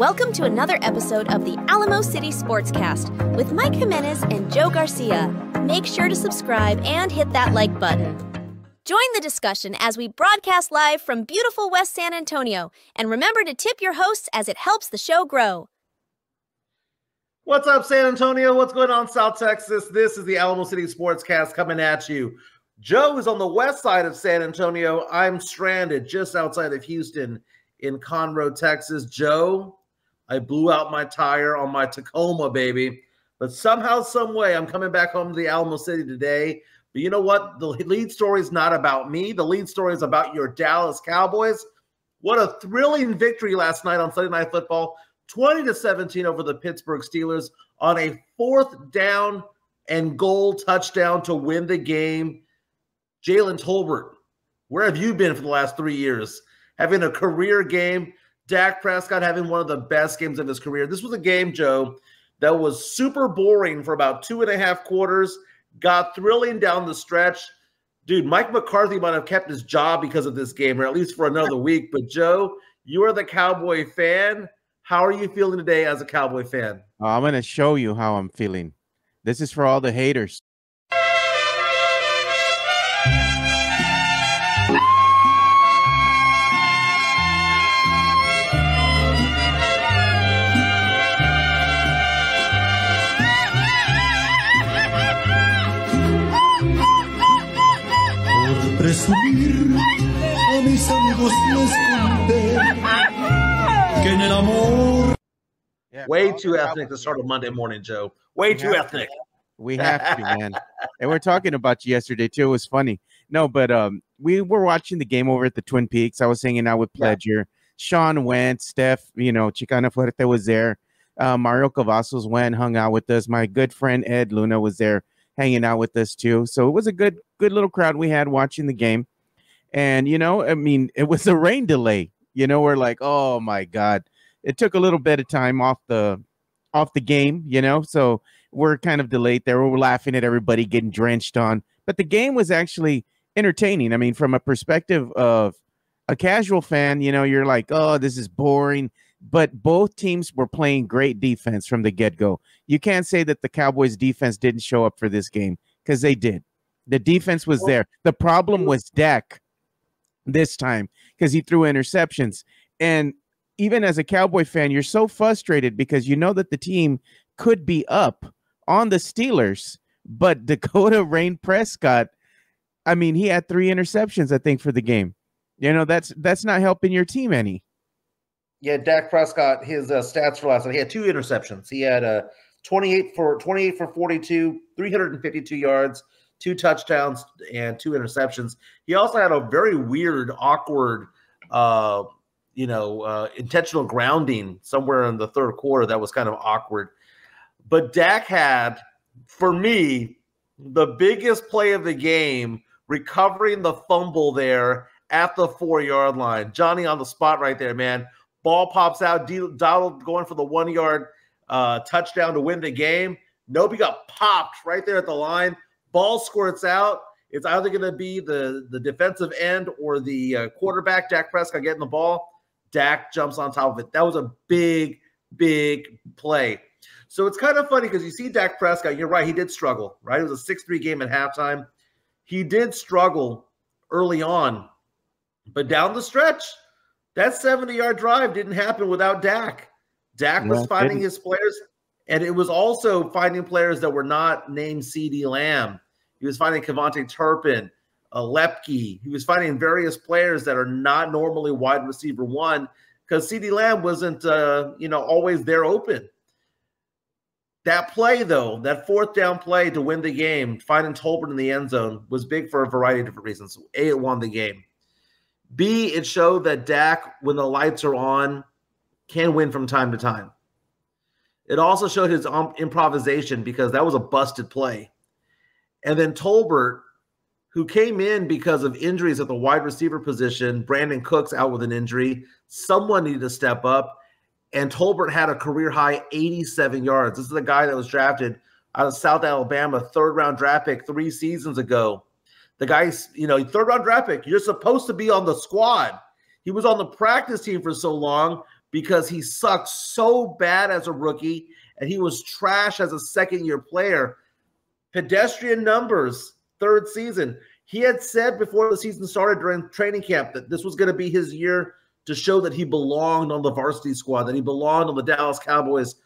Welcome to another episode of the Alamo City Sportscast with Mike Jimenez and Joe Garcia. Make sure to subscribe and hit that like button. Join the discussion as we broadcast live from beautiful West San Antonio, and remember to tip your hosts as it helps the show grow. What's up, San Antonio? What's going on, South Texas? This is the Alamo City Sportscast coming at you. Joe is on the west side of San Antonio. I'm stranded just outside of Houston in Conroe, Texas. Joe, I blew out my tire on my Tacoma, baby. But somehow, some way, I'm coming back home to the Alamo City today. But you know what? The lead story is not about me. The lead story is about your Dallas Cowboys. What a thrilling victory last night on Sunday Night Football, 20-17 over the Pittsburgh Steelers on a 4th-down-and-goal touchdown to win the game. Jalen Tolbert, where have you been for the last 3 years? Having a career game. Dak Prescott having one of the best games of his career. This was a game, Joe, that was super boring for about 2.5 quarters, got thrilling down the stretch. Dude, Mike McCarthy might have kept his job because of this game, or at least for another week. But, Joe, you are the Cowboy fan. How are you feeling today as a Cowboy fan? I'm going to show you how I'm feeling. This is for all the haters. Presumir a mis amigos les conté que en el amor. Way too ethnic to start a Monday morning, Joe. Way too ethnic. We have to, man. And we're talking about you yesterday too. It was funny. No, but we were watching the game over at the Twin Peaks. I was hanging out with Pledger, Sean went, Steph, you know, Chicana Fuerte was there, Mario Cavazos went, hung out with us. My good friend Ed Luna was there, hanging out with us too. So it was a good little crowd we had watching the game. And, you know, I mean, it was a rain delay. You know, we're like, oh my God. It took a little bit of time off the game, you know, so we're kind of delayed there. We're laughing at everybody getting drenched on. But the game was actually entertaining. I mean, from a perspective of a casual fan, you know, you're like, oh, this is boring. But both teams were playing great defense from the get-go. You can't say that the Cowboys' defense didn't show up for this game, because they did. The defense was there. The problem was Dak this time, because he threw interceptions. And even as a Cowboy fan, you're so frustrated because you know that the team could be up on the Steelers, but Dakota Rain Prescott, I mean, he had 3 interceptions, I think, for the game. You know, that's not helping your team any. Yeah, Dak Prescott, his stats for last night, he had 2 interceptions. He had 28 for 42, 352 yards, 2 touchdowns, and 2 interceptions. He also had a very weird, awkward, intentional grounding somewhere in the third quarter that was kind of awkward. But Dak had, for me, the biggest play of the game, recovering the fumble there at the 4-yard line. Johnny on the spot right there, man. Ball pops out. Dowdle going for the 1-yard touchdown to win the game. Nope, he got popped right there at the line. Ball squirts out. It's either going to be the defensive end or the quarterback, Dak Prescott, getting the ball. Dak jumps on top of it. That was a big, big play. So it's kind of funny because you see Dak Prescott. You're right. He did struggle, right? It was a 6-3 game at halftime. He did struggle early on, but down the stretch, that 70-yard drive didn't happen without Dak. Dak was finding his players, and it was also finding players that were not named C.D. Lamb. He was finding Kevontae Turpin, Lepke. He was finding various players that are not normally wide receiver one because C.D. Lamb wasn't, always there open. That play, though, that 4th-down play to win the game, finding Tolbert in the end zone, was big for a variety of different reasons. A, it won the game. B, it showed that Dak, when the lights are on, can win from time to time. It also showed his improvisation because that was a busted play. And then Tolbert, who came in because of injuries at the wide receiver position, Brandon Cooks out with an injury, someone needed to step up, and Tolbert had a career-high 87 yards. This is the guy that was drafted out of South Alabama, 3rd-round draft pick 3 seasons ago. The guy's, 3rd-round draft pick. You're supposed to be on the squad. He was on the practice team for so long, because he sucked so bad as a rookie and he was trash as a second-year player. Pedestrian numbers, third season. He had said before the season started during training camp that this was going to be his year to show that he belonged on the varsity squad, that he belonged on the Dallas Cowboys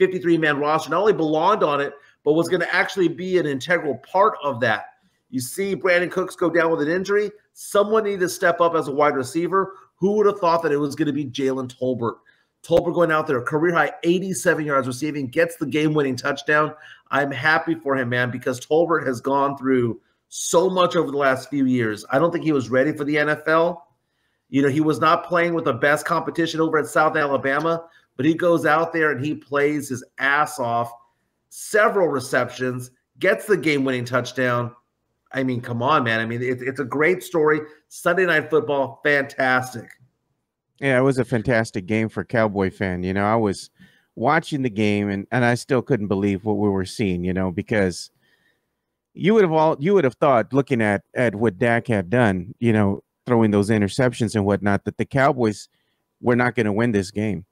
53-man roster. Not only belonged on it, but was going to actually be an integral part of that. You see Brandon Cooks go down with an injury. Someone needed to step up as a wide receiver. Who would have thought that it was going to be Jalen Tolbert? Tolbert going out there, career-high 87 yards receiving, gets the game-winning touchdown. I'm happy for him, man, because Tolbert has gone through so much over the last few years. I don't think he was ready for the NFL. You know, he was not playing with the best competition over at South Alabama, but he goes out there and he plays his ass off, several receptions, gets the game-winning touchdown. I mean, come on, man. I mean, it's a great story. Sunday Night Football, fantastic. Yeah, it was a fantastic game for a Cowboy fan. You know, I was watching the game, and I still couldn't believe what we were seeing, you know, because you would have thought, looking at what Dak had done, you know, throwing those interceptions and whatnot, that the Cowboys were not going to win this game.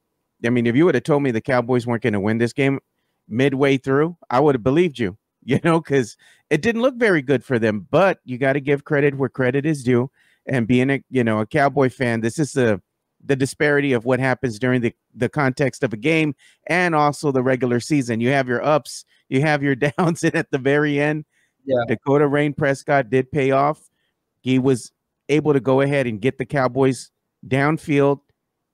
I mean, if you would have told me the Cowboys weren't going to win this game midway through, I would have believed you. You know, because it didn't look very good for them, but you got to give credit where credit is due. And being a Cowboy fan, this is the disparity of what happens during the context of a game and also the regular season. You have your ups, you have your downs, and at the very end, yeah. Dakota Rain Prescott did pay off. He was able to go ahead and get the Cowboys downfield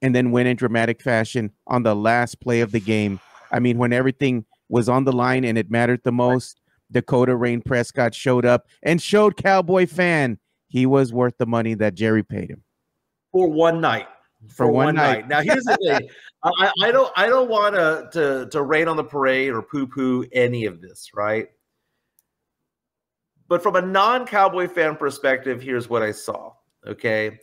and then win in dramatic fashion on the last play of the game. I mean, when everything was on the line and it mattered the most, Dakota Rain Prescott showed up and showed Cowboy fan he was worth the money that Jerry paid him. For one night. For one night. Now, here's the thing. I don't want to rain on the parade or poo-poo any of this, right? But from a non-Cowboy fan perspective, here's what I saw, okay?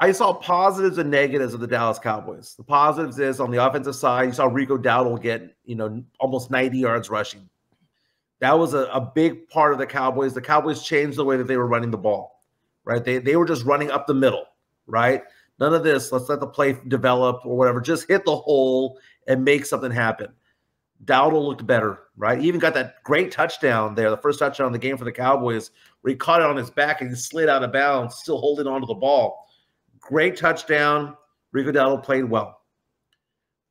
I saw positives and negatives of the Dallas Cowboys. The positives is on the offensive side, you saw Rico Dowdle get, you know, almost 90 yards rushing. That was a big part of the Cowboys. The Cowboys changed the way that they were running the ball, right? They were just running up the middle, right? None of this, let's let the play develop or whatever. Just hit the hole and make something happen. Dowdle looked better, right? He even got that great touchdown there, the first touchdown of the game for the Cowboys, where he caught it on his back and he slid out of bounds, still holding on to the ball. Great touchdown. Rico Dowdle played well.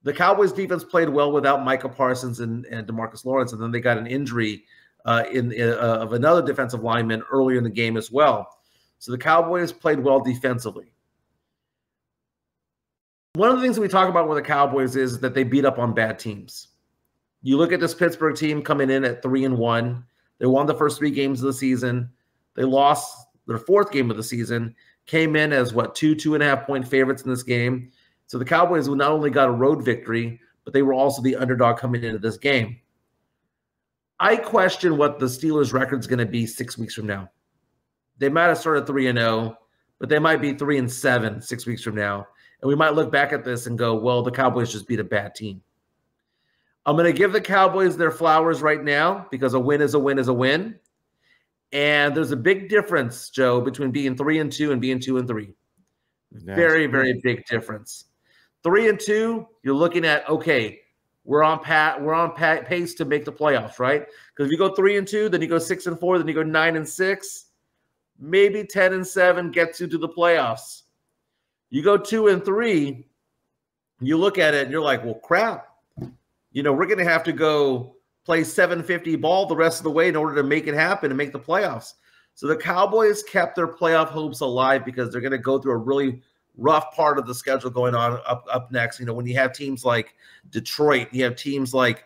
The Cowboys defense played well without Micah Parsons and DeMarcus Lawrence, and then they got an injury of another defensive lineman earlier in the game as well. So the Cowboys played well defensively. One of the things that we talk about with the Cowboys is that they beat up on bad teams. You look at this Pittsburgh team coming in at 3-1. They won the first three games of the season. They lost their fourth game of the season. Came in as, what, two and a half point favorites in this game. So the Cowboys not only got a road victory, but they were also the underdog coming into this game. I question what the Steelers' record's going to be 6 weeks from now. They might have started 3-0, but they might be 3-7 6 weeks from now. And we might look back at this and go, well, the Cowboys just beat a bad team. I'm going to give the Cowboys their flowers right now because a win is a win is a win. And there's a big difference, Joe, between being 3-2 and being 2-3. Nice. Very, very big difference. 3-2, you're looking at, okay, we're on pace to make the playoffs, right? Because if you go 3-2, then you go 6-4, then you go 9-6, maybe 10-7 gets you to the playoffs. You go 2-3, you look at it and you're like, well, crap. You know, we're going to have to go play 750 ball the rest of the way in order to make it happen and make the playoffs. So the Cowboys kept their playoff hopes alive because they're going to go through a really rough part of the schedule going on up next. You know, when you have teams like Detroit, you have teams like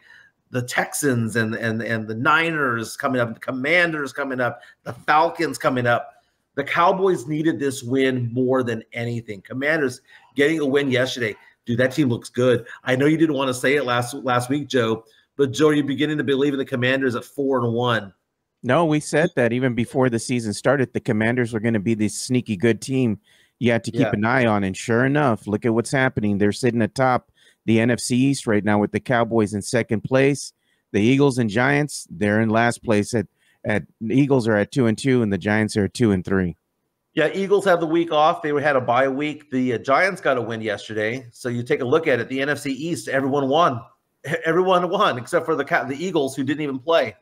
the Texans and the Niners coming up, the Commanders coming up, the Falcons coming up. The Cowboys needed this win more than anything. Commanders getting a win yesterday. Dude, that team looks good. I know you didn't want to say it last week, Joe, but, Joe, you're beginning to believe in the Commanders at 4-1. No, we said that even before the season started, the Commanders were going to be this sneaky good team you had to keep an eye on. And sure enough, look at what's happening. They're sitting atop the NFC East right now with the Cowboys in second place. The Eagles and Giants, they're in last place. The Eagles are at 2-2, and the Giants are at 2-3. Yeah, Eagles have the week off. They had a bye week. The Giants got a win yesterday. So you take a look at it. The NFC East, everyone won. Everyone won except for the Eagles, who didn't even play.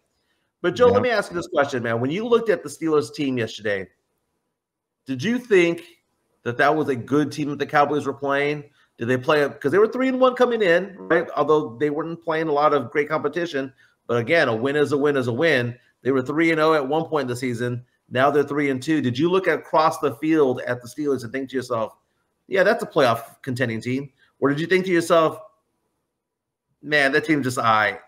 But, Joe, let me ask you this question, man. When you looked at the Steelers team yesterday, did you think that that was a good team that the Cowboys were playing? Did they play – because they were 3-1 coming in, right, although they weren't playing a lot of great competition. But, again, a win is a win is a win. They were 3-0 at one point in the season. Now they're 3-2. Did you look across the field at the Steelers and think to yourself, yeah, that's a playoff contending team? Or did you think to yourself, man, that team's just all right?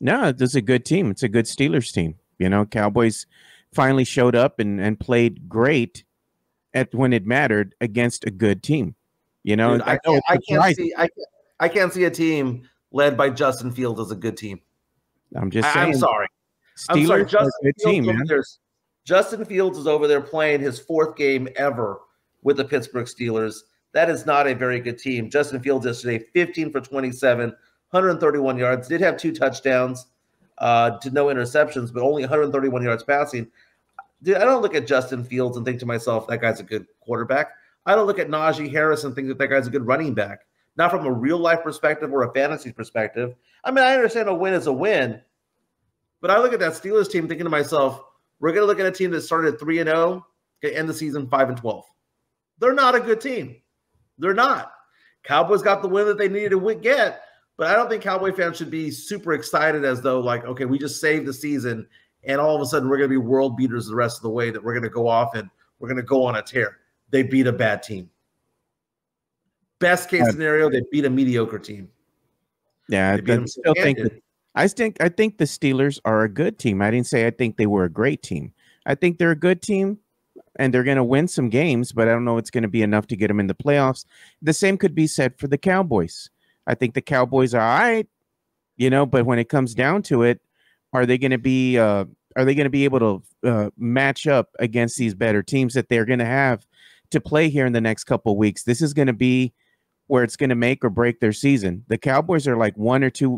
No, it's a good team. It's a good Steelers team. You know, Cowboys finally showed up and played great at when it mattered against a good team. You know, dude, I can't see a team led by Justin Fields as a good team. I'm just saying. I'm sorry. Justin Fields is over there playing his fourth game ever with the Pittsburgh Steelers. That is not a very good team. Justin Fields yesterday, 15 for 27, 131 yards. Did have 2 touchdowns, did no interceptions, but only 131 yards passing. Dude, I don't look at Justin Fields and think to myself, that guy's a good quarterback. I don't look at Najee Harris and think that guy's a good running back. Not from a real-life perspective or a fantasy perspective. I mean, I understand a win is a win, but I look at that Steelers team thinking to myself, we're going to look at a team that started 3-0, going to end the season 5-12. They're not a good team. They're not. Cowboys got the win that they needed to get, but I don't think Cowboy fans should be super excited as though, like, okay, we just saved the season, and all of a sudden we're going to be world beaters the rest of the way, that we're going to go off and we're going to go on a tear. They beat a bad team. Best case scenario, they beat a mediocre team. Yeah, I think the Steelers are a good team. I didn't say I think they were a great team. I think they're a good team, and they're going to win some games, but I don't know it's going to be enough to get them in the playoffs. The same could be said for the Cowboys. I think the Cowboys are all right, you know, but when it comes down to it, are they going to be able to match up against these better teams that they're going to have to play here in the next couple of weeks? This is going to be where it's going to make or break their season. The Cowboys are like one or two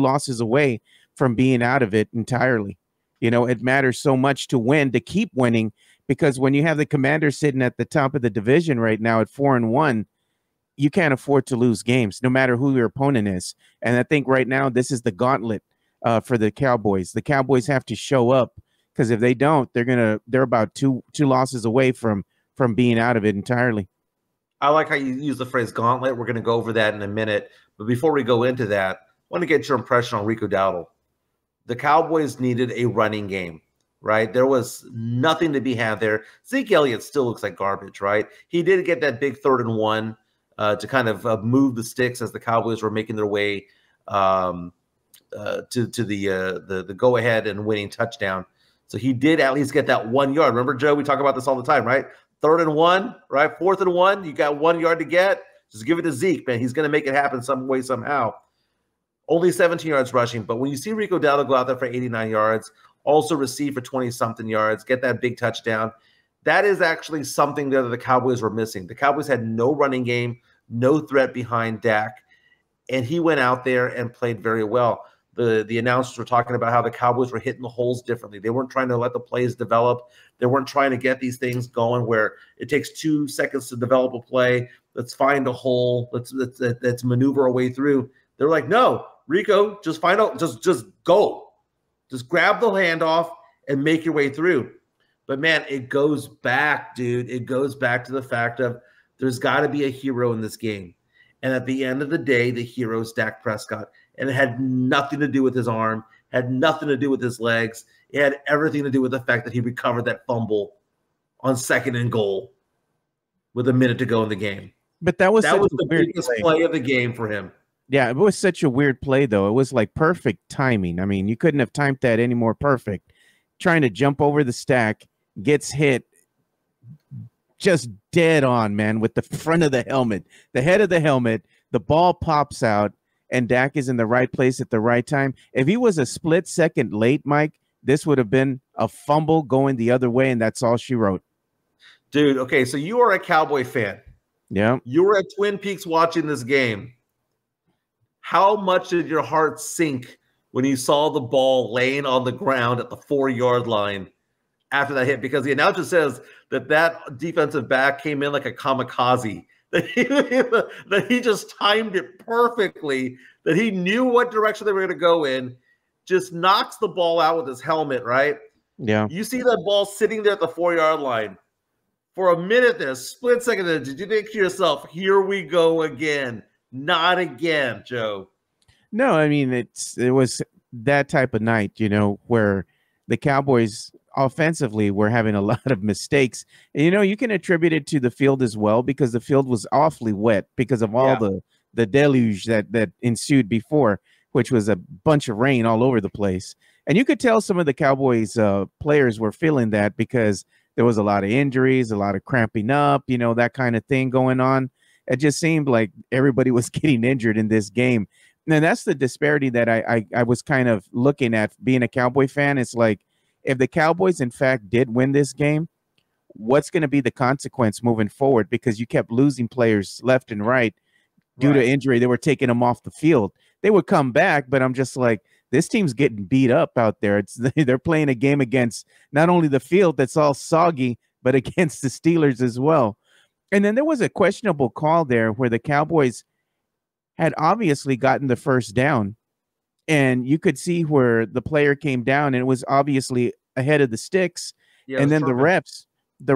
losses away from being out of it entirely. You know, it matters so much to win, to keep winning, because when you have the Commanders sitting at the top of the division right now at 4-1, you can't afford to lose games, no matter who your opponent is. And I think right now this is the gauntlet for the Cowboys. The Cowboys have to show up, because if they don't, they're about two losses away from being out of it entirely. I like how you use the phrase gauntlet. We're going to go over that in a minute. But before we go into that, I want to get your impression on Rico Dowdle. The Cowboys needed a running game, right? There was nothing to be had there. Zeke Elliott still looks like garbage, right? He did get that big 3rd-and-1 to kind of move the sticks as the Cowboys were making their way to the go-ahead and winning touchdown. So he did at least get that 1 yard. Remember, Joe, we talk about this all the time, right? 3rd-and-1, right? 4th-and-1, you got 1 yard to get. Just give it to Zeke, man. He's going to make it happen some way, somehow. Only 17 yards rushing. But when you see Rico Dowdle go out there for 89 yards, also receive for 20-something yards, get that big touchdown, that is actually something that the Cowboys were missing. The Cowboys had no running game, no threat behind Dak, and he went out there and played very well. The announcers were talking about how the Cowboys were hitting the holes differently. They weren't trying to let the plays develop. They weren't trying to get these things going where it takes 2 seconds to develop a play. Let's find a hole. Let's maneuver our way through. They're like, no, Rico, just find out. Just go. Just grab the handoff and make your way through. But, man, it goes back, dude. It goes back to the fact of there's got to be a hero in this game. And at the end of the day, the hero is Dak Prescott. And it had nothing to do with his arm, had nothing to do with his legs. It had everything to do with the fact that he recovered that fumble on 2nd and goal with a minute to go in the game. But that was the biggest play of the game for him. Yeah, it was such a weird play, though. It was like perfect timing. I mean, you couldn't have timed that any more perfect. Trying to jump over the stack, gets hit just dead on, man, with the front of the helmet, the head of the helmet. The ball pops out. And Dak is in the right place at the right time. If he was a split second late, Mike, this would have been a fumble going the other way, and that's all she wrote. Dude, okay, so you are a Cowboy fan. Yeah. You were at Twin Peaks watching this game. How much did your heart sink when you saw the ball laying on the ground at the 4-yard line after that hit, because the announcer says that that defensive back came in like a kamikaze, that he just timed it perfectly, that he knew what direction they were going to go in, just knocks the ball out with his helmet, right? Yeah. You see that ball sitting there at the 4-yard line. For a minute there, split second, did you think to yourself, here we go again? Not again, Joe. No, I mean, it was that type of night, you know, where the Cowboys offensively were having a lot of mistakes. And, you know, you can attribute it to the field as well, because the field was awfully wet because of all the deluge that ensued before, which was a bunch of rain all over the place. And you could tell some of the Cowboys players were feeling that, because there was a lot of injuries, a lot of cramping up, you know, that kind of thing going on. It just seemed like everybody was getting injured in this game. And that's the disparity that I was kind of looking at being a Cowboy fan. It's like, if the Cowboys, in fact, did win this game, what's going to be the consequence moving forward? Because you kept losing players left and right due to injury. They were taking them off the field. They would come back, but I'm just like, this team's getting beat up out there. They're playing a game against not only the field that's all soggy, but against the Steelers as well. And then there was a questionable call there where the Cowboys had obviously gotten the first down, and you could see where the player came down, and it was obviously ahead of the sticks. Yeah, and then the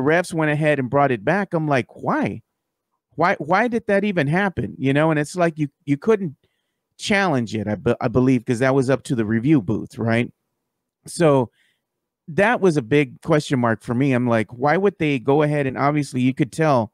refs went ahead and brought it back. I'm like, why did that even happen? You know, and it's like you couldn't challenge it, I believe, because that was up to the review booth, right? So that was a big question mark for me. I'm like, why would they go ahead? And obviously you could tell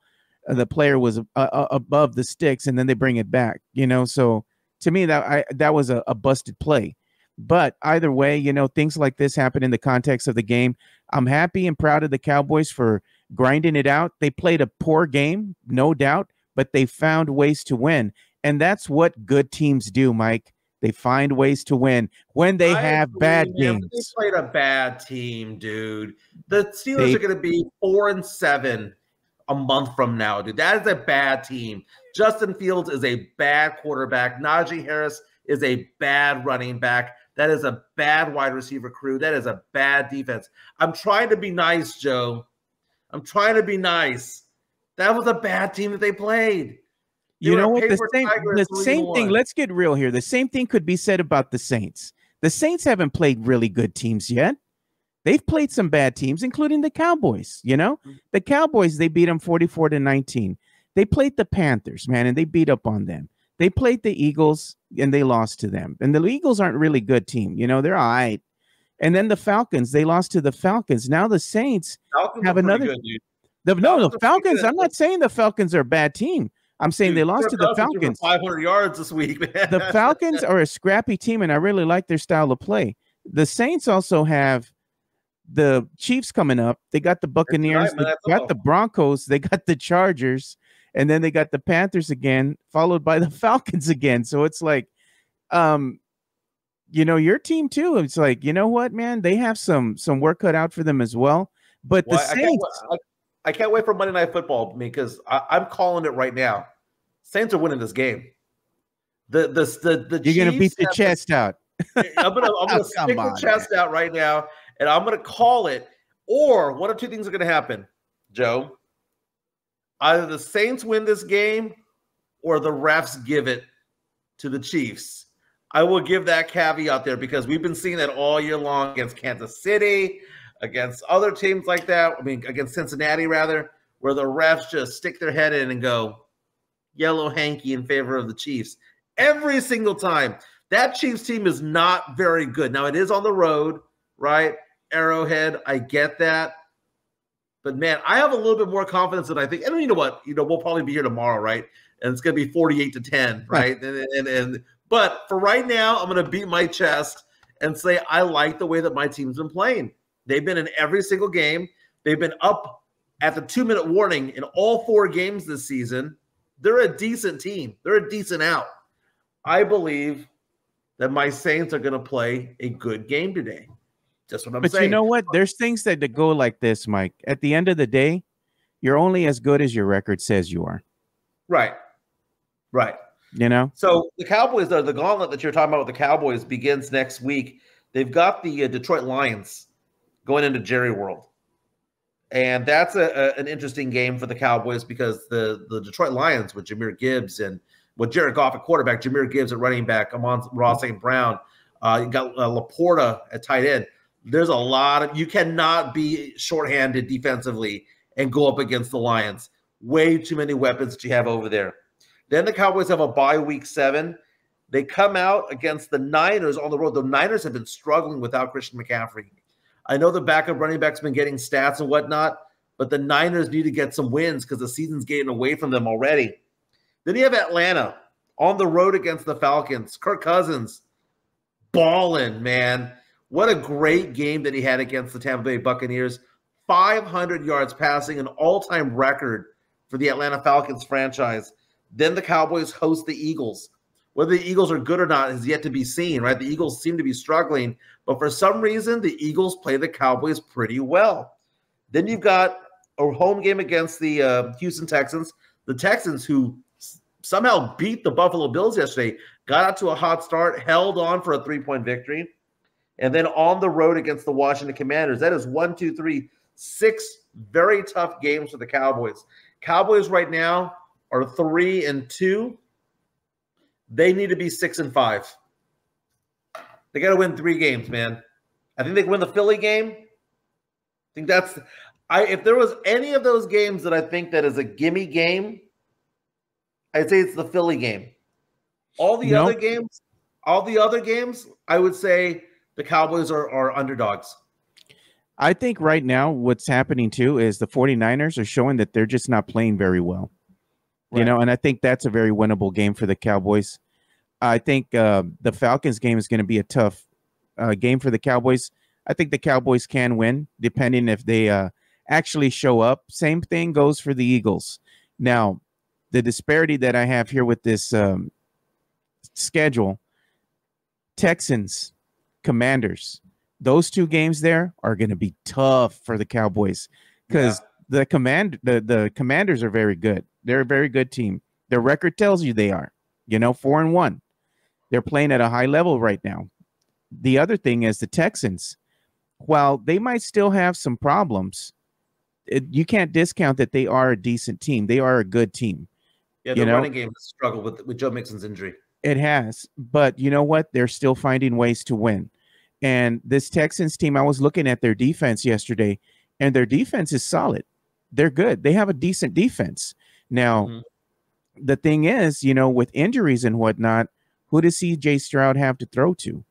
the player was above the sticks, and then they bring it back, you know? So to me, that was a busted play. But either way, you know, things like this happen in the context of the game. I'm happy and proud of the Cowboys for grinding it out. They played a poor game, no doubt, but they found ways to win. And that's what good teams do, Mike. They find ways to win when they have bad games. They played a bad team, dude. The Steelers are going to be 4-7 a month from now, dude. That is a bad team. Justin Fields is a bad quarterback. Najee Harris is a bad running back. That is a bad wide receiver crew. That is a bad defense. I'm trying to be nice, Joe. I'm trying to be nice. That was a bad team that they played. You know what? The same thing. Let's get real here. The same thing could be said about the Saints. The Saints haven't played really good teams yet. They've played some bad teams, including the Cowboys. You know, the Cowboys, they beat them 44-19. They played the Panthers, man, and they beat up on them. They played the Eagles, and they lost to them. And the Eagles aren't really a good team. You know, they're all right. And then the Falcons, they lost to the Falcons. Now the Saints have another. The Falcons, I'm not saying the Falcons are a bad team. I'm saying they lost to the Falcons. 500 yards this week, man. The Falcons are a scrappy team, and I really like their style of play. The Saints also have the Chiefs coming up. They got the Buccaneers. They got the Broncos. They got the Chargers. And then they got the Panthers again, followed by the Falcons again. So it's like, you know, your team too. It's like, you know what, man? They have some work cut out for them as well. But the Saints. I can't wait for Monday Night Football, because I'm calling it right now. Saints are winning this game. You're going to beat the chest out. I'm going to stick the chest out right now, and I'm going to call it. Or one or two things are going to happen, Joe. Either the Saints win this game or the refs give it to the Chiefs. I will give that caveat there, because we've been seeing that all year long against Kansas City, against other teams like that. I mean, against Cincinnati, rather, where the refs just stick their head in and go yellow hanky in favor of the Chiefs every single time. That Chiefs team is not very good. Now, it is on the road, right? Arrowhead, I get that. But, man, I have a little bit more confidence than I think. And you know what? You know, we'll probably be here tomorrow, right? And it's going to be 48-10, right? But for right now, I'm going to beat my chest and say I like the way that my team's been playing. They've been in every single game. They've been up at the 2-minute warning in all 4 games this season. They're a decent team. They're a decent out. I believe that my Saints are going to play a good game today. That's what I'm saying. But you know what? There's things that go like this, Mike. At the end of the day, you're only as good as your record says you are. Right. Right. You know? So the Cowboys, the gauntlet that you're talking about with the Cowboys begins next week. They've got the Detroit Lions going into Jerry World. And that's an interesting game for the Cowboys, because the Detroit Lions with Jahmyr Gibbs and with Jared Goff at quarterback, Jahmyr Gibbs at running back, Amon-Ra St. Brown, you got Laporta at tight end. There's a lot of – you cannot be shorthanded defensively and go up against the Lions. Way too many weapons that you have over there. Then the Cowboys have a bye week 7. They come out against the Niners on the road. The Niners have been struggling without Christian McCaffrey. I know the backup running back's been getting stats and whatnot, but the Niners need to get some wins because the season's getting away from them already. Then you have Atlanta on the road against the Falcons. Kirk Cousins balling, man. What a great game that he had against the Tampa Bay Buccaneers. 500 yards passing, an all-time record for the Atlanta Falcons franchise. Then the Cowboys host the Eagles. Whether the Eagles are good or not is yet to be seen, right? The Eagles seem to be struggling, but for some reason, the Eagles play the Cowboys pretty well. Then you've got a home game against the Houston Texans. The Texans, who somehow beat the Buffalo Bills yesterday, got out to a hot start, held on for a three-point victory, and then on the road against the Washington Commanders. That is 6 very tough games for the Cowboys. Cowboys right now are 3-2. They need to be 6-5. They got to win 3 games, man. I think they can win the Philly game. I think that's if there was any of those games that I think that is a gimme game, I'd say it's the Philly game. All the other games, I would say the Cowboys are underdogs. I think right now what's happening too is the 49ers are showing that they're just not playing very well. Right. You know, and I think that's a very winnable game for the Cowboys. I think the Falcons game is going to be a tough game for the Cowboys. I think the Cowboys can win, depending if they actually show up. Same thing goes for the Eagles. Now, the disparity that I have here with this schedule, Texans, Commanders, those 2 games there are going to be tough for the Cowboys, because the Commanders are very good. They're a very good team. Their record tells you they are, 4-1. They're playing at a high level right now. The other thing is the Texans, while they might still have some problems, you can't discount that they are a decent team. They are a good team. Yeah, the running game has struggled with Joe Mixon's injury. It has, but you know what? They're still finding ways to win. And this Texans team, I was looking at their defense yesterday, and their defense is solid. They're good. They have a decent defense. Now, the thing is, with injuries and whatnot, who does C.J. Stroud have to throw to?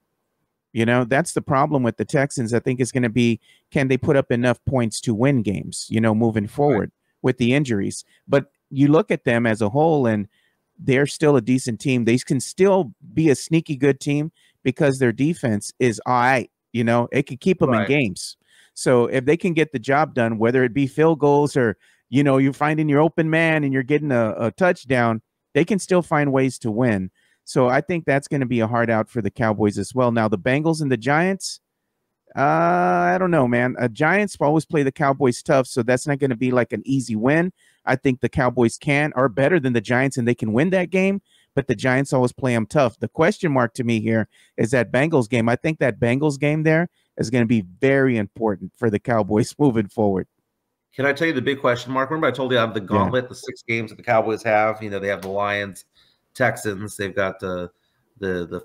That's the problem with the Texans. I think it's going to be, can they put up enough points to win games, moving forward with the injuries? But you look at them as a whole, and they're still a decent team. They can still be a sneaky good team because their defense is all right. It can keep them in games. So if they can get the job done, whether it be field goals or, you're finding your open man and you're getting a touchdown, they can still find ways to win. So I think that's going to be a hard out for the Cowboys as well. Now, the Bengals and the Giants, I don't know, man. Giants always play the Cowboys tough, so that's not going to be like an easy win. I think the Cowboys are better than the Giants, and they can win that game, but the Giants always play them tough. The question mark to me here is that Bengals game. I think that Bengals game there is going to be very important for the Cowboys moving forward. Can I tell you the big question mark? Remember I told you I have the gauntlet, the 6 games that the Cowboys have. They have the Lions, Texans. They've got the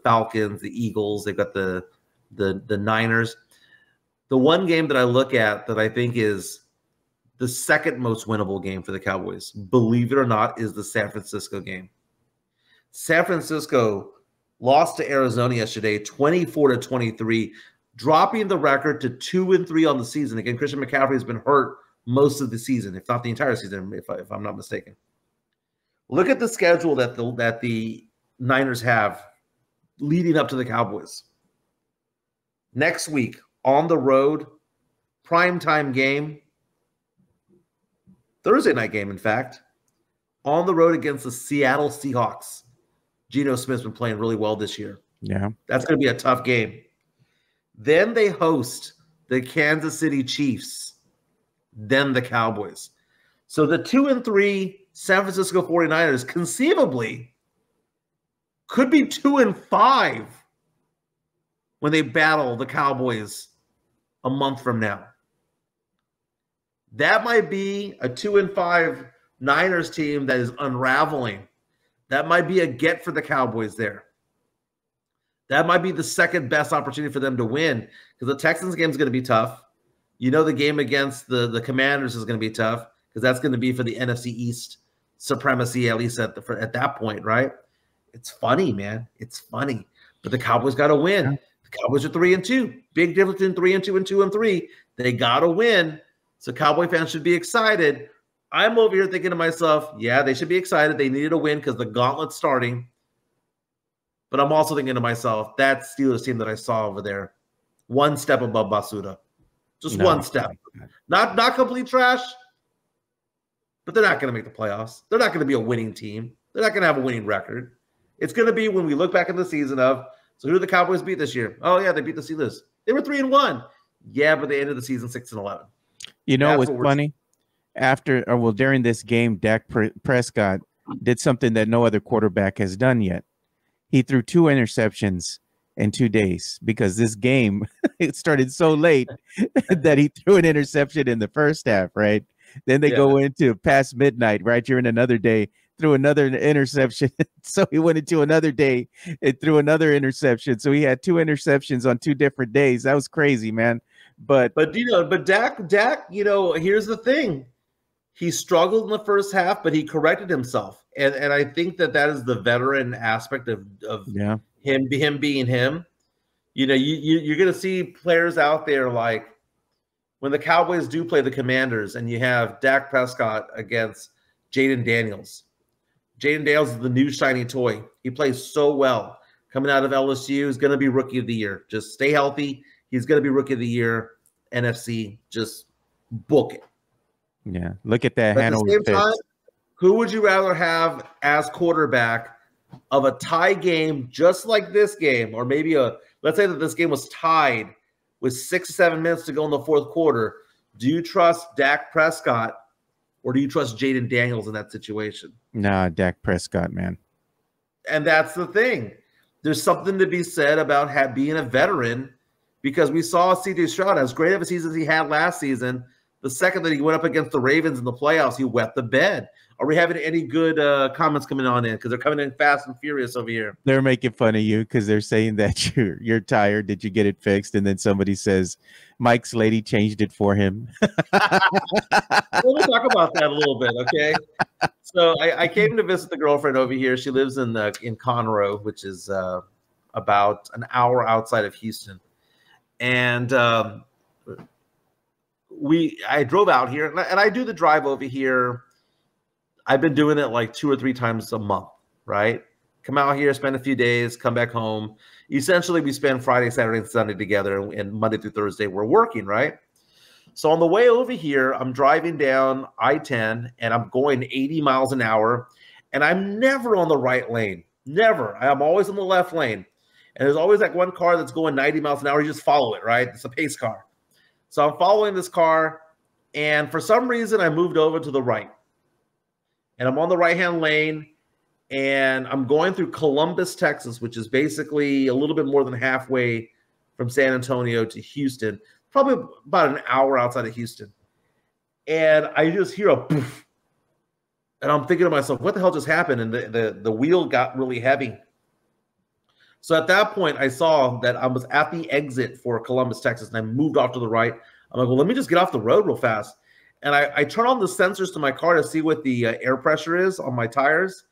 Falcons, the Eagles. They've got the Niners. The one game that I look at that I think is the second most winnable game for the Cowboys, believe it or not, is the San Francisco game. San Francisco lost to Arizona yesterday, 24-23, dropping the record to 2-3 on the season. Again, Christian McCaffrey has been hurt most of the season, if not the entire season, if I'm not mistaken. Look at the schedule that the Niners have leading up to the Cowboys. Next week, on the road, primetime game, Thursday night game, in fact, on the road against the Seattle Seahawks. Geno Smith's been playing really well this year. Yeah. That's going to be a tough game. Then they host the Kansas City Chiefs, then the Cowboys. So the 2-3 San Francisco 49ers conceivably could be 2-5 when they battle the Cowboys a month from now. That might be a 2-5 Niners team that is unraveling. That might be a get for the Cowboys there. That might be the second best opportunity for them to win, because the Texans game is going to be tough. You know, the game against the Commanders is going to be tough, because that's going to be for the NFC East supremacy, at least at that point, right? It's funny, man. It's funny. But the Cowboys got to win. Yeah. The Cowboys are 3-2. Big difference in 3-2 and 2-3. They got to win. So Cowboy fans should be excited. I'm over here thinking to myself, yeah, they should be excited. They needed a win because the gauntlet's starting. But I'm also thinking to myself, that Steelers team that I saw over there, one step above Basuda. Just one step. Not complete trash, but they're not going to make the playoffs. They're not going to be a winning team. They're not going to have a winning record. It's going to be when we look back in the season of, so who did the Cowboys beat this year? Oh, yeah, they beat the Steelers. They were 3-1. Yeah, but they ended the season 6-11. You know what's funny? During this game, Dak Prescott did something that no other quarterback has done yet. He threw 2 interceptions in 2 days, because this game, it started so late that he threw an interception in the first half, right? Then they go into past midnight, right? During another day, threw another interception. So he went into another day and threw another interception. So he had 2 interceptions on 2 different days. That was crazy, man. But you know, but Dak, you know, here's the thing. He struggled in the first half, but he corrected himself. And I think that is the veteran aspect of him being him. You know, you're going to see players out there like when the Cowboys do play the Commanders and you have Dak Prescott against Jayden Daniels. Jayden Daniels is the new shiny toy. He plays so well. Coming out of LSU, is going to be Rookie of the Year. Just stay healthy. He's going to be Rookie of the Year. NFC, just book it. Yeah, look at that. At the same time, who would you rather have as quarterback of a tie game just like this game, or maybe let's say that this game was tied with 6 or 7 minutes to go in the fourth quarter. Do you trust Dak Prescott or do you trust Jayden Daniels in that situation? Nah, Dak Prescott, man. And that's the thing. There's something to be said about being a veteran, because we saw C.J. Stroud, as great of a season as he had last season, the second that he went up against the Ravens in the playoffs, he wet the bed. Are we having any good comments coming on in? Because they're coming in fast and furious over here. They're making fun of you because they're saying that you're tired. Did you get it fixed? And then somebody says, Mike's lady changed it for him. We'll talk about that a little bit, okay? So I came to visit the girlfriend over here. She lives in Conroe, which is about an hour outside of Houston. And I drove out here, and I do the drive over here. I've been doing it like 2 or 3 times a month, right? Come out here, spend a few days, come back home. Essentially, we spend Friday, Saturday, and Sunday together, and Monday through Thursday we're working, right? So on the way over here, I'm driving down I-10, and I'm going 80 miles an hour, and I'm never on the right lane. Never. I'm always in the left lane. And there's always like one car that's going 90 miles an hour. You just follow it, right? It's a pace car. So I'm following this car, and for some reason I moved over to the right. And I'm on the right-hand lane, and I'm going through Columbus, Texas, which is basically a little bit more than halfway from San Antonio to Houston, probably about an hour outside of Houston. And I just hear a poof. And I'm thinking to myself, what the hell just happened? And the wheel got really heavy. So at that point, I saw that I was at the exit for Columbus, Texas, and I moved off to the right. I'm like, well, let me just get off the road real fast. And I turn on the sensors to my car to see what the air pressure is on my tires.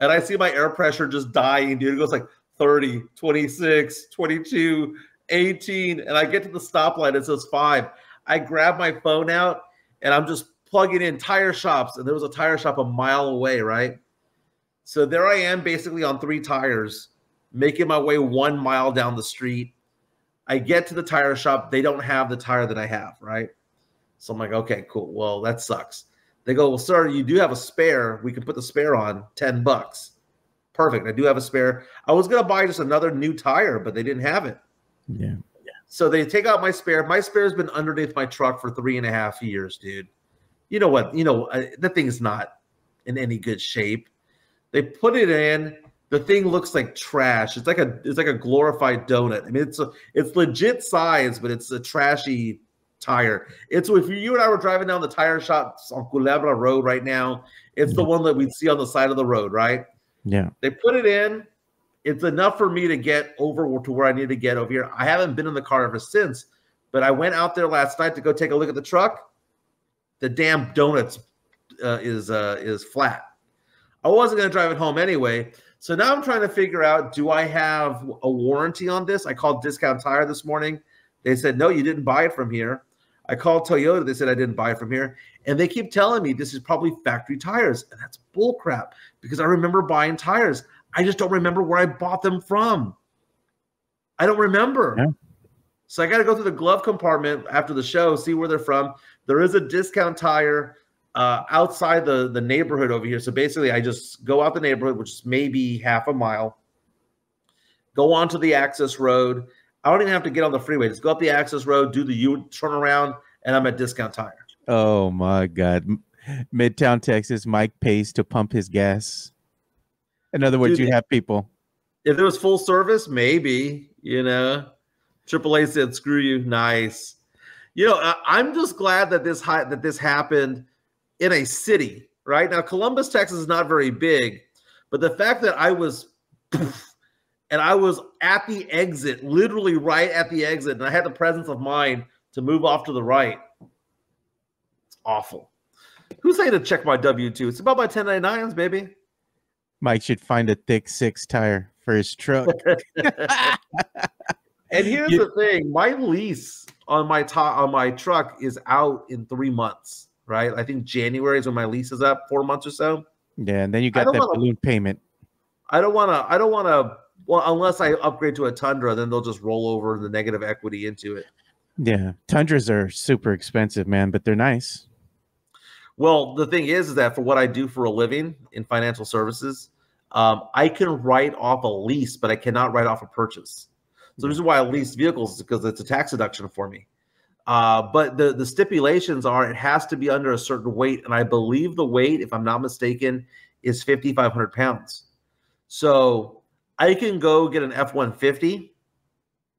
And I see my air pressure just dying, dude. It goes like 30, 26, 22, 18. And I get to the stoplight. It says 5. I grab my phone out, and I'm just plugging in tire shops. And there was a tire shop a mile away, right? So there I am basically on 3 tires, making my way 1 mile down the street. I get to the tire shop. They don't have the tire that I have, right? So I'm like, okay, cool. Well, that sucks. They go, well, sir, you do have a spare. We can put the spare on, $10. Perfect. I do have a spare. I was going to buy just another new tire, but they didn't have it. Yeah. So they take out my spare. My spare has been underneath my truck for 3.5 years, dude. You know what? You know, that thing's not in any good shape. They put it in. The thing looks like trash. It's like a glorified donut. I mean, it's legit size, but it's a trashy tire. It's if you and I were driving down the tire shops on Culebra Road right now, it's the one that we'd see on the side of the road, right? Yeah. They put it in. It's enough for me to get over to where I need to get over here. I haven't been in the car ever since, but I went out there last night to go take a look at the truck. The damn donuts is flat. I wasn't going to drive it home anyway. So now I'm trying to figure out, do I have a warranty on this? I called Discount Tire this morning. They said, no, you didn't buy it from here. I called Toyota. They said, I didn't buy it from here. And they keep telling me this is probably factory tires. And that's bull crap because I remember buying tires. I just don't remember where I bought them from. I don't remember. Yeah. So I got to go through the glove compartment after the show, see where they're from. There is a Discount Tire outside the neighborhood over here. So basically I just go out the neighborhood, which is maybe half a mile, go onto the access road. I don't even have to get on the freeway. Just go up the access road, do the turn around, and I'm at Discount Tire. Oh, my God. Midtown Texas, Mike pays to pump his gas. In other words, dude, you have people. If there was full service, maybe, you know. AAA said, screw you. Nice. You know, I'm just glad that this happened in a city, right? Now, Columbus, Texas is not very big, but the fact that I was, and I was at the exit, literally right at the exit, and I had the presence of mind to move off to the right. It's awful. Who's saying to check my W-2? It's about my 1099s, baby. Mike should find a thick six tire for his truck. And here's the thing. My lease on my truck is out in 3 months, right? I think January is when my lease is up, 4 months or so. Yeah, and then you got that balloon payment. I don't want to well, unless I upgrade to a Tundra, then they'll just roll over the negative equity into it. Yeah. Tundras are super expensive, man, but they're nice. Well, the thing is that for what I do for a living in financial services, I can write off a lease, but I cannot write off a purchase. So the reason why I lease vehicles is because it's a tax deduction for me. But the stipulations are it has to be under a certain weight. And I believe the weight, if I'm not mistaken, is 5,500 pounds. So I can go get an F-150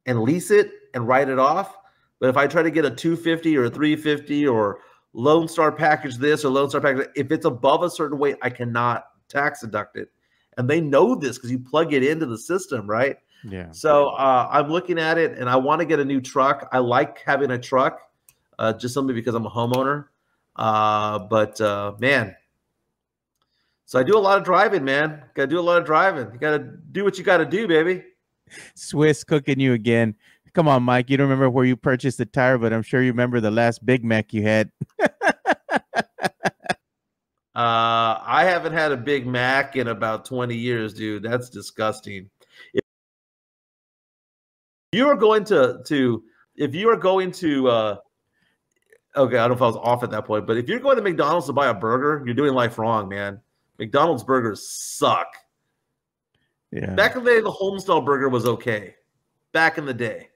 and lease it and write it off. But if I try to get a 250 or a 350 or Lone Star package this or Lone Star package that, if it's above a certain weight, I cannot tax deduct it. And they know this because you plug it into the system, right? Yeah. So I'm looking at it, and I want to get a new truck. I like having a truck, just simply because I'm a homeowner. Man, so I do a lot of driving, man. Got to do a lot of driving. You got to do what you got to do, baby. Swiss cooking you again. Come on, Mike. You don't remember where you purchased the tire, but I'm sure you remember the last Big Mac you had. I haven't had a Big Mac in about 20 years, dude. That's disgusting. Okay, I don't know if I was off at that point, but if you're going to McDonald's to buy a burger, you're doing life wrong, man. McDonald's burgers suck. Yeah. Back in the day, the Homestyle burger was okay. Back in the day.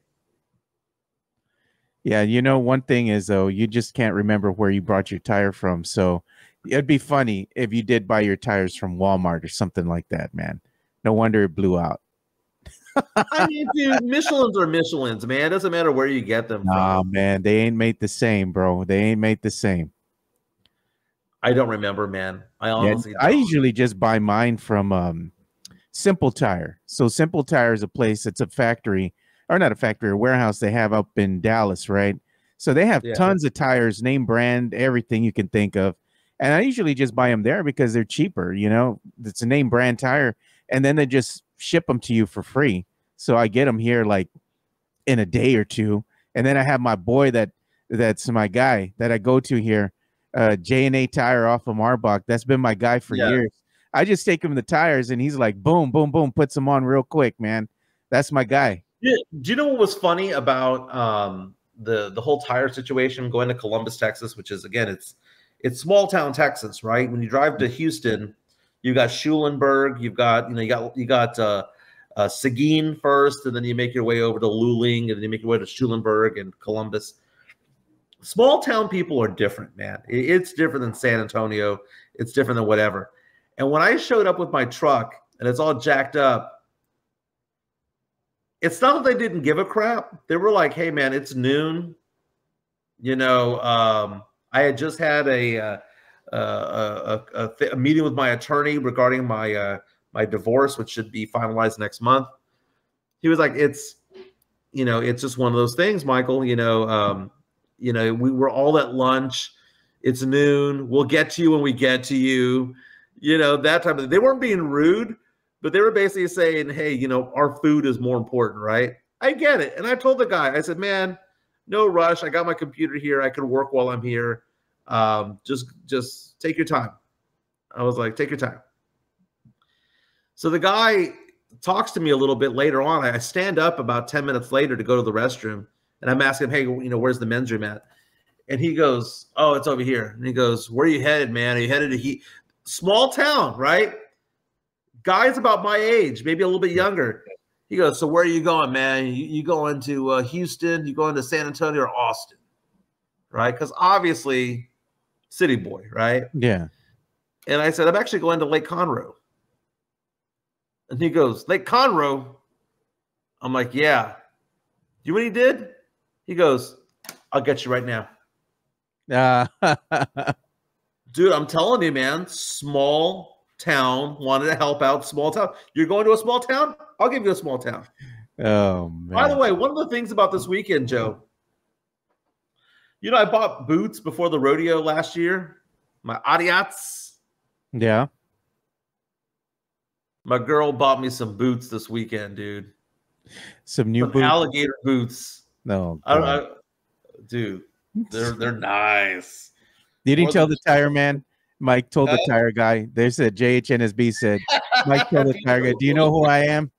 Yeah, you know, one thing is, though, you just can't remember where you brought your tire from. So it'd be funny if you did buy your tires from Walmart or something like that, man. No wonder it blew out. I mean, dude, Michelins are Michelins, man. It doesn't matter where you get them from. Nah, man, they ain't made the same, bro. They ain't made the same. I don't remember, man. I honestly don't. I usually just buy mine from Simple Tire. So Simple Tire is a place that's a factory, or not a factory, a warehouse they have up in Dallas, right? So they have tons of tires, name brand, everything you can think of. And I usually just buy them there because they're cheaper, you know. It's a name brand tire. And then they just ship them to you for free. So I get them here like in a day or two. And then I have my boy that's my guy that I go to here, J&A Tire off of Marbach. That's been my guy for years. I just take him the tires and he's like, boom, boom, boom, puts them on real quick, man. That's my guy. Yeah. Do you know what was funny about the whole tire situation going to Columbus, Texas, which is, again, it's small town Texas, right? When you drive to Houston, you got Schulenburg, you got Seguin first, and then you make your way over to Luling, and then you make your way to Schulenburg and Columbus. Small town people are different, man. It's different than San Antonio. It's different than whatever. And when I showed up with my truck and it's all jacked up, it's not that they didn't give a crap. They were like, hey, man, it's noon. You know, I had just had a meeting with my attorney regarding my my divorce, which should be finalized next month. He was like, "It's, you know, it's just one of those things, Michael. You know, we were all at lunch. It's noon. We'll get to you when we get to you." You know, that type of thing. They weren't being rude, but they were basically saying, "Hey, you know, our food is more important, right?" I get it, and I told the guy, I said, "Man, no rush. I got my computer here. I can work while I'm here. Just take your time." I was like, "Take your time." So the guy talks to me a little bit later on. I stand up about 10 minutes later to go to the restroom, and I'm asking, "Hey, you know, where's the men's room at?" And he goes, "Oh, it's over here." And he goes, "Where are you headed, man? Are you headed to small town, right? Guys about my age, maybe a little bit younger." He goes, "So where are you going, man? You going to Houston? You going to San Antonio or Austin?" Right? Because obviously, city boy, right? Yeah. And I said, "I'm actually going to Lake Conroe." And he goes, "Lake Conroe?" I'm like, "Yeah." You know what he did? He goes, "I'll get you right now." Dude, I'm telling you, man, small town, wanted to help out, small town. You're going to a small town? I'll give you a small town. Oh, man. By the way, one of the things about this weekend, Joe, you know, I bought boots before the rodeo last year. My Adiats. Yeah. My girl bought me some boots this weekend, dude. Some new boots? Alligator boots. No. I don't know. Dude, they're nice. Did he tell the tire man? Mike told the tire guy. They said, JHNSB said, Mike told the tire guy, "Do you know who I am?"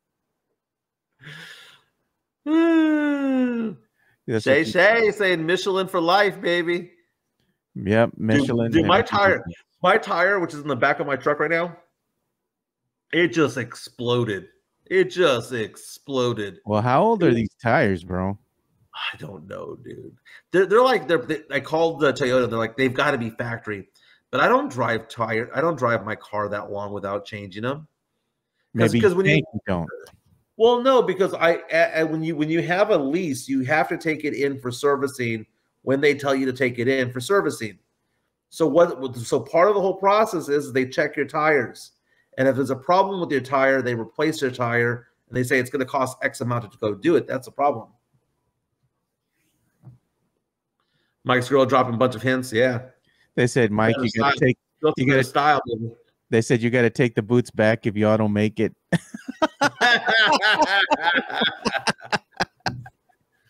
Shay saying Michelin for life, baby. Yep, Michelin. Dude, my tire, which is in the back of my truck right now, it just exploded. It just exploded. Well, how old are these tires, bro? I don't know, dude. They're like I called the Toyota. They're like, they've got to be factory. But I don't drive tire. I don't drive my car that long without changing them. Maybe because when you don't. Well, no, because I when you have a lease, you have to take it in for servicing when they tell you to take it in for servicing. So what? So part of the whole process is they check your tires, and if there's a problem with your tire, they replace your tire, and they say it's going to cost X amount to go do it. That's a problem. Mike's girl dropping a bunch of hints. Yeah. They said, "Mike, They said you got to take the boots back if y'all don't make it."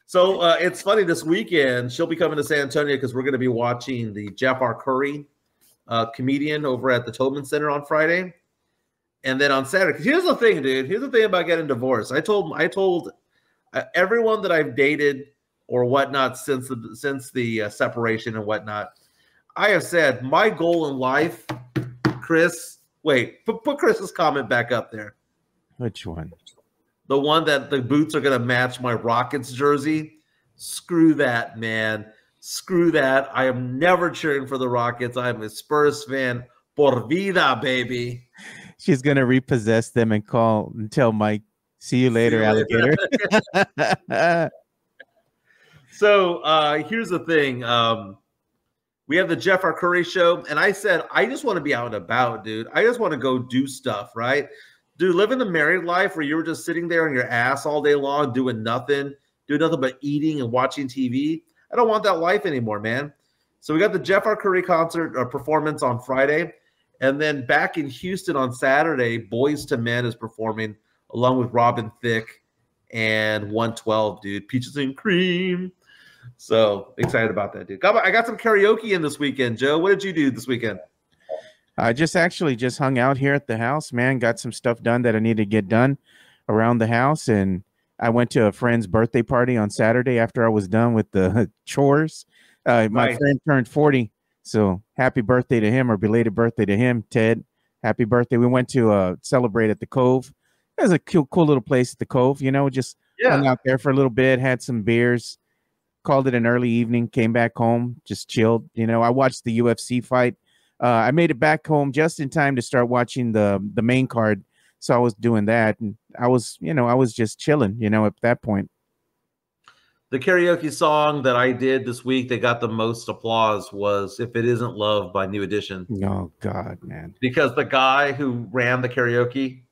So it's funny. This weekend, she'll be coming to San Antonio because we're going to be watching the Jahmyr Curry, comedian, over at the Tobin Center on Friday, and then on Saturday. Here's the thing, dude. Here's the thing about getting divorced. I told everyone that I've dated or whatnot since the separation and whatnot. I have said my goal in life, Chris. Wait, put Chris's comment back up there. Which one? The one that the boots are going to match my Rockets jersey. Screw that, man. Screw that. I am never cheering for the Rockets. I am a Spurs fan. Por vida, baby. She's going to repossess them and call and tell Mike, "See you later, alligator." So here's the thing. We have the Jahmyr Curry show, and I said, I just want to be out and about, dude. I just want to go do stuff, right? Dude, living the married life where you were just sitting there on your ass all day long doing nothing but eating and watching TV. I don't want that life anymore, man. So we got the Jahmyr Curry concert performance on Friday, and then back in Houston on Saturday, Boys to Men is performing along with Robin Thicke and 112, dude. Peaches and Cream. So excited about that, dude. I got some karaoke in this weekend, Joe. What did you do this weekend? I just hung out here at the house, man. Got some stuff done that I needed to get done around the house. And I went to a friend's birthday party on Saturday after I was done with the chores. My friend turned 40. So happy birthday to him, or belated birthday to him, Ted. Happy birthday. We went to celebrate at the Cove. It was a cool little place at the Cove. You know, just hung out there for a little bit, had some beers. Called it an early evening, came back home, just chilled. You know, I watched the UFC fight. I made it back home just in time to start watching the main card. So I was doing that. And I was just chilling, you know, at that point. The karaoke song that I did this week that got the most applause was If It Isn't Love by New Edition. Oh, God, man. Because the guy who ran the karaoke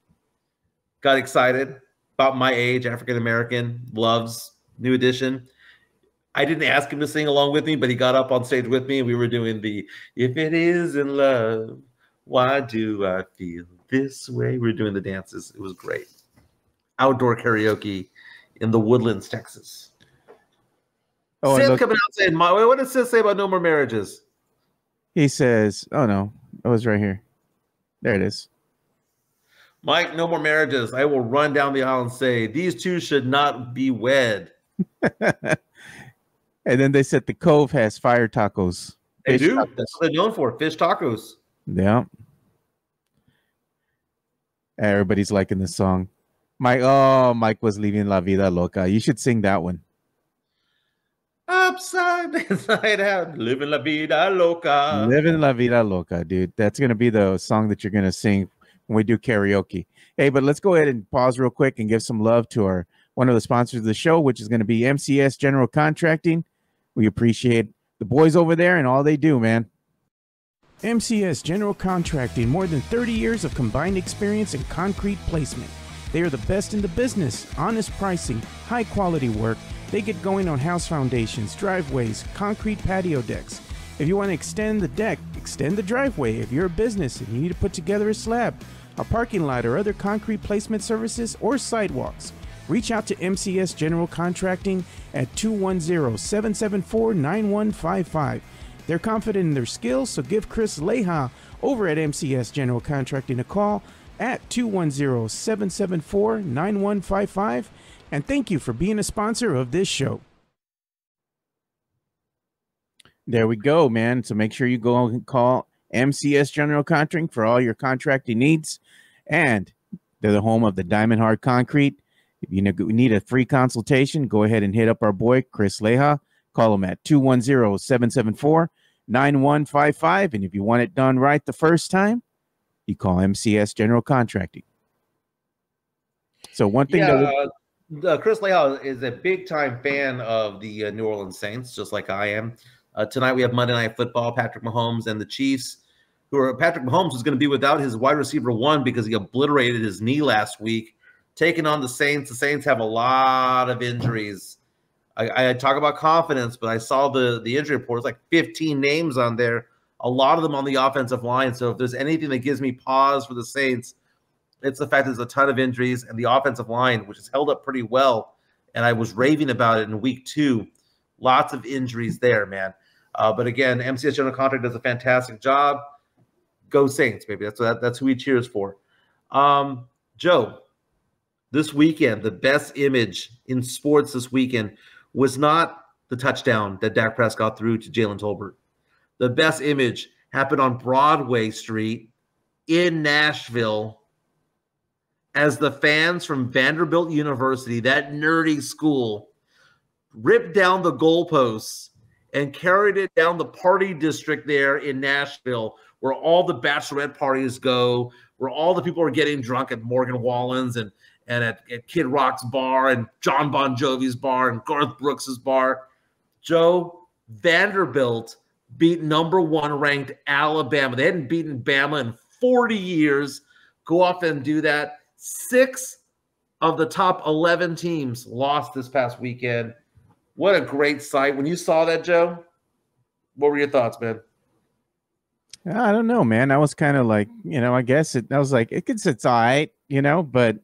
got excited, about my age, African-American, loves New Edition. I didn't ask him to sing along with me, but he got up on stage with me, and we were doing the If It Isn't Love, Why Do I Feel This Way? We were doing the dances. It was great. Outdoor karaoke in the Woodlands, Texas. Oh, Sid's coming out saying, what does Sid say about no more marriages? He says, oh, no. It was right here. There it is. Mike, no more marriages. I will run down the aisle and say, these two should not be wed. And then they said the Cove has fire tacos. They do. Tacos. That's what they're known for, fish tacos. Yeah. Everybody's liking this song. Mike, oh, Mike was leaving La Vida Loca. You should sing that one. Upside out, living la vida loca. Living la vida loca, dude. That's gonna be the song that you're gonna sing when we do karaoke. Hey, but let's go ahead and pause real quick and give some love to our one of the sponsors of the show, which is gonna be MCS General Contracting. We appreciate the boys over there and all they do, man. MCS General Contracting, more than 30 years of combined experience in concrete placement. They are the best in the business, honest pricing, high quality work. They get going on house foundations, driveways, concrete patio decks. If you want to extend the deck, extend the driveway. If you're a business and you need to put together a slab, a parking lot, or other concrete placement services or sidewalks, reach out to MCS General Contracting at 210-774-9155. They're confident in their skills, so give Chris Leha over at MCS General Contracting a call at 210-774-9155. And thank you for being a sponsor of this show. There we go, man. So make sure you go and call MCS General Contracting for all your contracting needs. And they're the home of the Diamond Hard Concrete. If you need a free consultation, go ahead and hit up our boy, Chris Leha. Call him at 210-774-9155. And if you want it done right the first time, you call MCS General Contracting. So one thing that... Chris Leha is a big-time fan of the New Orleans Saints, just like I am. Tonight we have Monday Night Football, Patrick Mahomes and the Chiefs. Patrick Mahomes is going to be without his wide receiver one because he obliterated his knee last week, taking on the Saints. The Saints have a lot of injuries. I talk about confidence, but I saw the injury report. It's like 15 names on there, a lot of them on the offensive line. So if there's anything that gives me pause for the Saints, it's the fact there's a ton of injuries, and the offensive line, which has held up pretty well, and I was raving about it in week 2. Lots of injuries there, man. But again, MCS General Contracting does a fantastic job. Go Saints, baby. That's who he cheers for. Joe, this weekend, the best image in sports this weekend was not the touchdown that Dak Prescott threw to Jalen Tolbert. The best image happened on Broadway Street in Nashville, as the fans from Vanderbilt University, that nerdy school, ripped down the goalposts and carried it down the party district there in Nashville, where all the bachelorette parties go, where all the people are getting drunk at Morgan Wallen's and at Kid Rock's bar and John Bon Jovi's bar and Garth Brooks's bar. Joe, Vanderbilt beat number 1 ranked Alabama. They hadn't beaten Bama in 40 years. Go off and do that. 6 of the top 11 teams lost this past weekend. What a great sight. When you saw that, Joe, what were your thoughts, man? I don't know, man. I was kind of like, I guess I was like, it's all right, but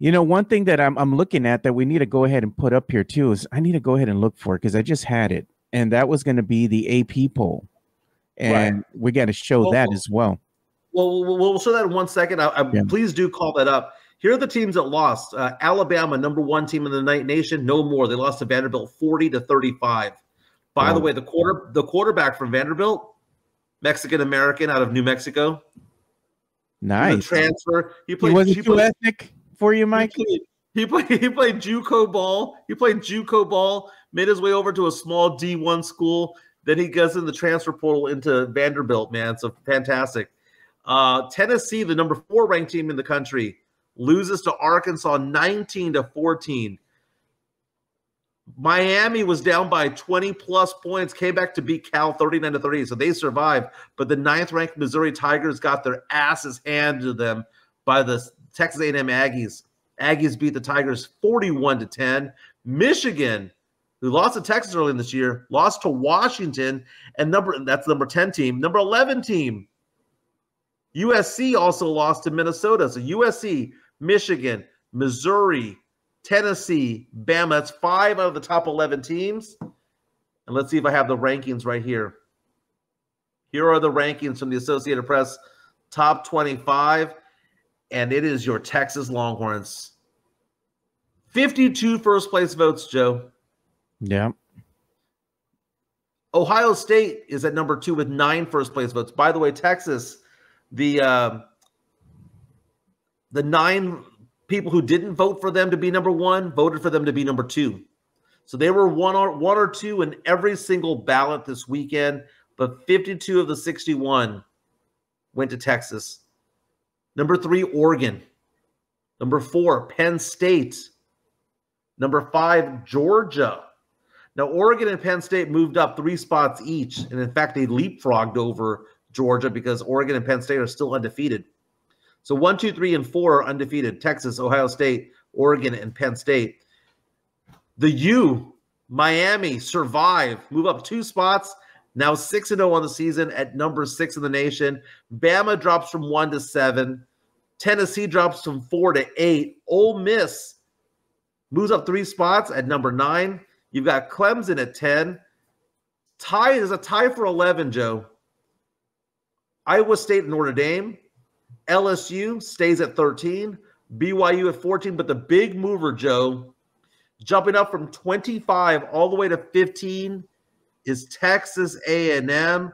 one thing that I'm looking at that we need to go ahead and put up here too is I need to go ahead and look for it because I just had it. And that was going to be the AP poll. And right. We got to show that as well. Well, we'll show that in 1 second. Please do call that up. Here are the teams that lost. Alabama, number 1 team in the nation, no more. They lost to Vanderbilt 40-35. By the way, the quarterback from Vanderbilt, Mexican-American out of New Mexico. Nice. Transfer. He wasn't too ethnic for you, Mike? He played JUCO ball. Made his way over to a small D1 school. Then he goes in the transfer portal into Vanderbilt, man. So fantastic. Tennessee, the number 4 ranked team in the country, loses to Arkansas 19-14. Miami was down by 20-plus points, came back to beat Cal 39-30, so they survived. But the ninth-ranked Missouri Tigers got their asses handed to them by the Texas A&M Aggies. Aggies beat the Tigers 41-10. Michigan, who lost to Texas early this year, lost to Washington, and that's the number 10 team. Number 11 team, USC, also lost to Minnesota. So USC, Michigan, Missouri, Tennessee, Bama. That's 5 out of the top 11 teams. And let's see if I have the rankings right here. Here are the rankings from the Associated Press top 25, and it is your Texas Longhorns. 52 first-place votes, Joe. Yeah. Ohio State is at number 2 with 9 first-place votes. By the way, Texas, the 9 people who didn't vote for them to be number 1 voted for them to be number 2. So they were one or two in every single ballot this weekend, but 52 of the 61 went to Texas. Number 3, Oregon. Number 4, Penn State. Number 5, Georgia. Now, Oregon and Penn State moved up 3 spots each, and in fact, they leapfrogged over Georgia because Oregon and Penn State are still undefeated. So 1, 2, 3, and 4 are undefeated. Texas, Ohio State, Oregon, and Penn State. The U, Miami, survive, move up 2 spots, now 6-0 on the season at number 6 in the nation. Bama drops from 1 to 7. Tennessee drops from 4 to 8. Ole Miss moves up 3 spots at number 9. You've got Clemson at 10. There's a tie for 11, Joe. Iowa State and Notre Dame. LSU stays at 13. BYU at 14. But the big mover, Joe, jumping up from 25 all the way to 15 is Texas A&M.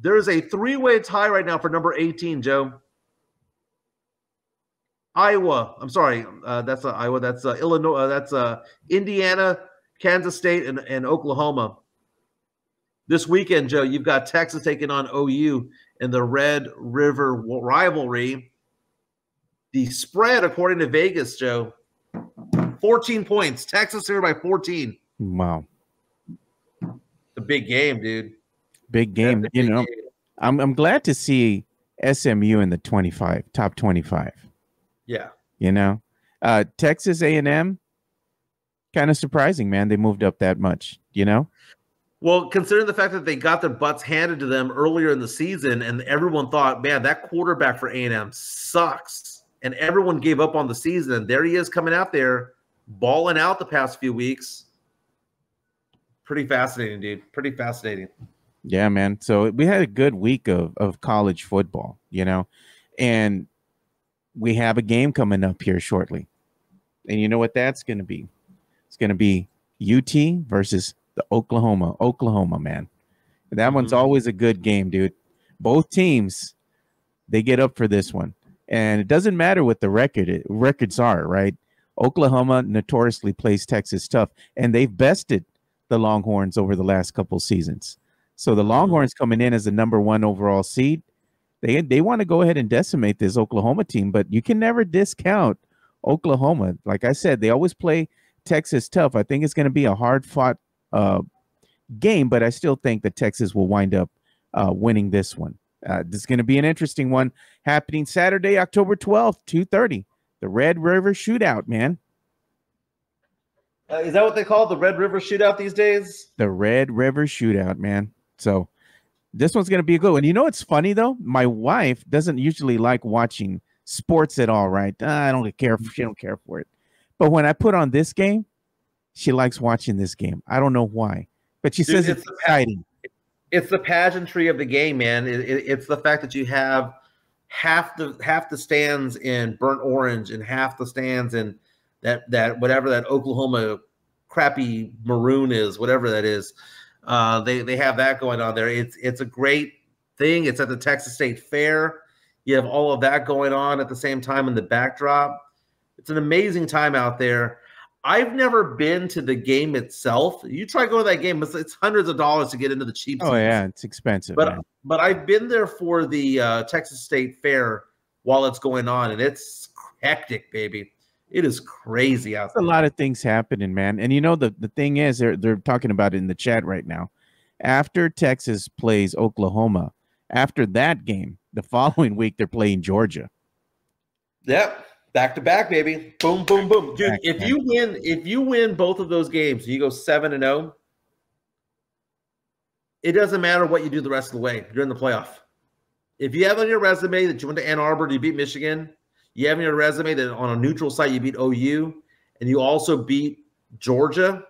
There is a 3-way tie right now for number 18, Joe. Indiana, Kansas State, and Oklahoma. This weekend, Joe, you've got Texas taking on OU in the Red River rivalry. The spread, according to Vegas, Joe, 14 points. Texas here by 14. Wow. The big game, dude. Big game. Big game. I'm glad to see SMU in the top 25. Yeah. Texas A&M, kind of surprising, man. They moved up that much, Well, considering the fact that they got their butts handed to them earlier in the season, and everyone thought, man, that quarterback for A&M sucks. And everyone gave up on the season. And there he is coming out there, balling out the past few weeks. Pretty fascinating, dude. Pretty fascinating. Yeah, man. So we had a good week of college football, And we have a game coming up here shortly. And you know what that's going to be? It's going to be UT versus the Oklahoma, man. That one's always a good game, dude. Both teams, they get up for this one. And it doesn't matter what the records are, right? Oklahoma notoriously plays Texas tough, and they've bested the Longhorns over the last couple seasons. So the Longhorns coming in as the number 1 overall seed, they want to go ahead and decimate this Oklahoma team, but you can never discount Oklahoma. Like I said, they always play Texas tough. I think it's going to be a hard-fought game, but I still think that Texas will wind up winning this one. This is going to be an interesting one, happening Saturday, October 12th, 2:30. The Red River Shootout, man. Is that what they call the Red River Shootout these days? The Red River Shootout, man. So this one's going to be a good one. You know what's funny, though? My wife doesn't usually like watching sports at all, right? I don't care. She don't care for it. But when I put on this game, she likes watching this game. I don't know why, but she says it's exciting. It's the pageantry of the game, man. It's the fact that you have half the stands in burnt orange and half the stands in that whatever that Oklahoma crappy maroon is, whatever that is. They have that going on there. It's a great thing. It's at the Texas State Fair. You have all of that going on at the same time in the backdrop. It's an amazing time out there. I've never been to the game itself. You try going to that game, it's hundreds of dollars to get into the cheap seats. Oh, yeah, it's expensive. But I've been there for the Texas State Fair while it's going on, and it's hectic, baby. It is crazy out there. A lot of things happening, man. And you know, the thing is, they're talking about it in the chat right now. After Texas plays Oklahoma, after that game, the following week they're playing Georgia. Yep. Back to back, baby. Boom, boom, boom. Dude, if you win both of those games, you go 7-0. It doesn't matter what you do the rest of the way. You're in the playoff. If you have on your resume that you went to Ann Arbor and you beat Michigan, you have on your resume that on a neutral site you beat OU, and you also beat Georgia,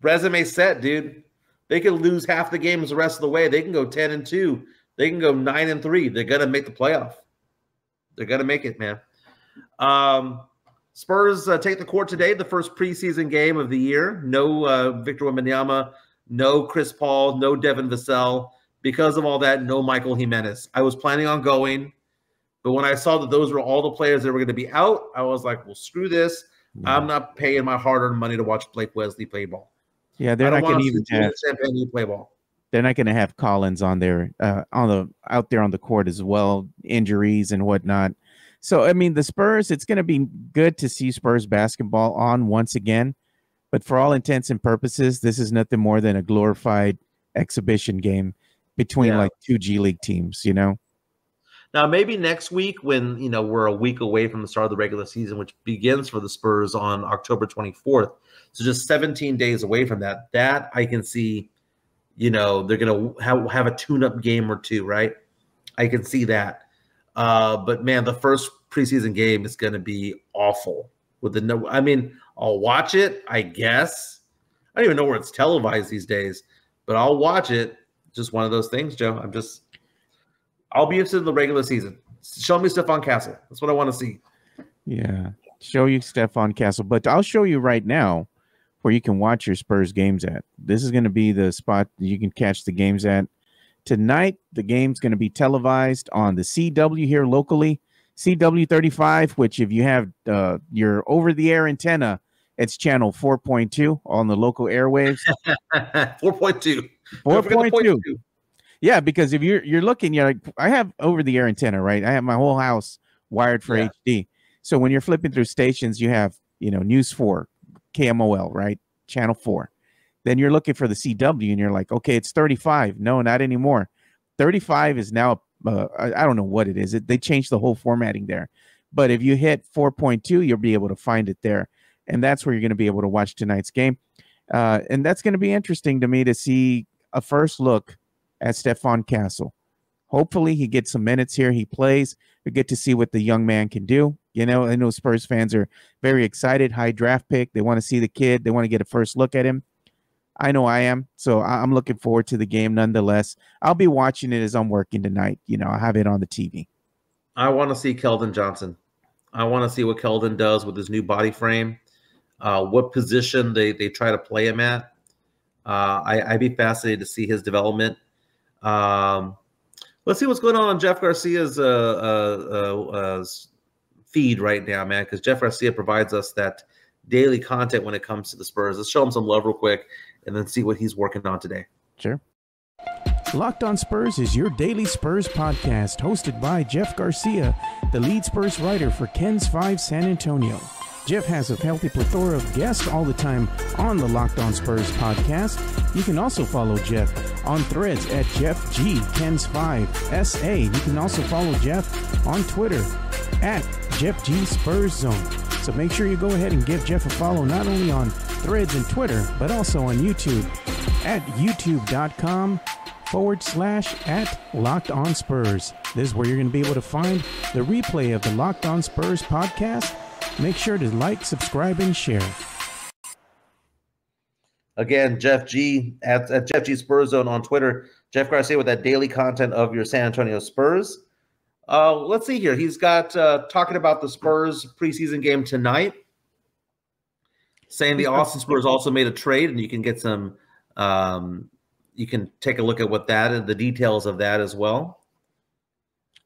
resume set, dude. They could lose half the games the rest of the way. They can go 10-2. They can go 9-3. They're going to make the playoff. They're going to make it, man. Spurs take the court today, the first preseason game of the year. No Victor Wembanyama, no Chris Paul, no Devin Vassell. Because of all that, no Michael Jimenez. I was planning on going, but when I saw that those were all the players that were going to be out, I was like, well, screw this. Yeah. I'm not paying my hard-earned money to watch Blake Wesley play ball. Yeah, they're not going to even have Champagne play ball. They're not going to have Collins on there, out there on the court as well, injuries and whatnot. So I mean, the Spurs. It's going to be good to see Spurs basketball on once again, but for all intents and purposes, this is nothing more than a glorified exhibition game between like two G League teams, you know. Now maybe next week, when you know we're a week away from the start of the regular season, which begins for the Spurs on October 24th. So just 17 days away from that, I can see, you know, they're going to have a tune-up game or two, right? I can see that. But, man, the first preseason game is going to be awful. With the no, I mean, I'll watch it, I guess. I don't even know where it's televised these days, but I'll watch it. Just one of those things, Joe. I'll be interested in the regular season. Show me Stephon Castle. That's what I want to see. Yeah, show you Stephon Castle. But I'll show you right now where you can watch your Spurs games at. This is going to be the spot you can catch the games at. Tonight, the game's going to be televised on the CW here locally, CW 35, which if you have your over-the-air antenna, it's channel 4.2 on the local airwaves. 4.2. 4.2. Yeah, because if you're looking, you're like, I have over-the-air antenna, right? I have my whole house wired for HD. So when you're flipping through stations, you have, you know, News 4. KMOL, right? Channel 4. Then you're looking for the CW, and you're like, okay, it's 35. No, not anymore. 35 is now, I don't know what it is. They changed the whole formatting there. But if you hit 4.2, you'll be able to find it there. And that's where you're going to be able to watch tonight's game. And that's going to be interesting to me to see a first look at Stephon Castle. Hopefully he gets some minutes here. He plays. We get to see what the young man can do. You know, I know Spurs fans are very excited. High draft pick. They want to see the kid. They want to get a first look at him. I know I am. So I'm looking forward to the game nonetheless. I'll be watching it as I'm working tonight. You know, I have it on the TV. I want to see Keldon Johnson. I want to see what Keldon does with his new body frame, what position they try to play him at. I'd be fascinated to see his development. Let's see what's going on Jeff Garcia's feed right now, man, because Jeff Garcia provides us that daily content when it comes to the Spurs. Let's show him some love real quick and then see what he's working on today. Sure. Locked on Spurs is your daily Spurs podcast hosted by Jeff Garcia, the lead Spurs writer for Ken's 5 San Antonio. Jeff has a healthy plethora of guests all the time on the Locked on Spurs podcast. You can also follow Jeff on Threads at Jeff G. Ken's 5 SA. You can also follow Jeff on Twitter at Jeff G Spurs Zone. So make sure you go ahead and give Jeff a follow not only on Threads and Twitter, but also on YouTube at youtube.com/@LockedOnSpurs. This is where you're going to be able to find the replay of the Locked on Spurs podcast. Make sure to like, subscribe, and share. Again, Jeff G at Jeff G Spurs Zone on Twitter. Jeff Garcia with that daily content of your San Antonio Spurs. Let's see here. He's got talking about the Spurs preseason game tonight, saying the Austin Spurs also made a trade, and you can get some you can take a look at what that and the details of that as well.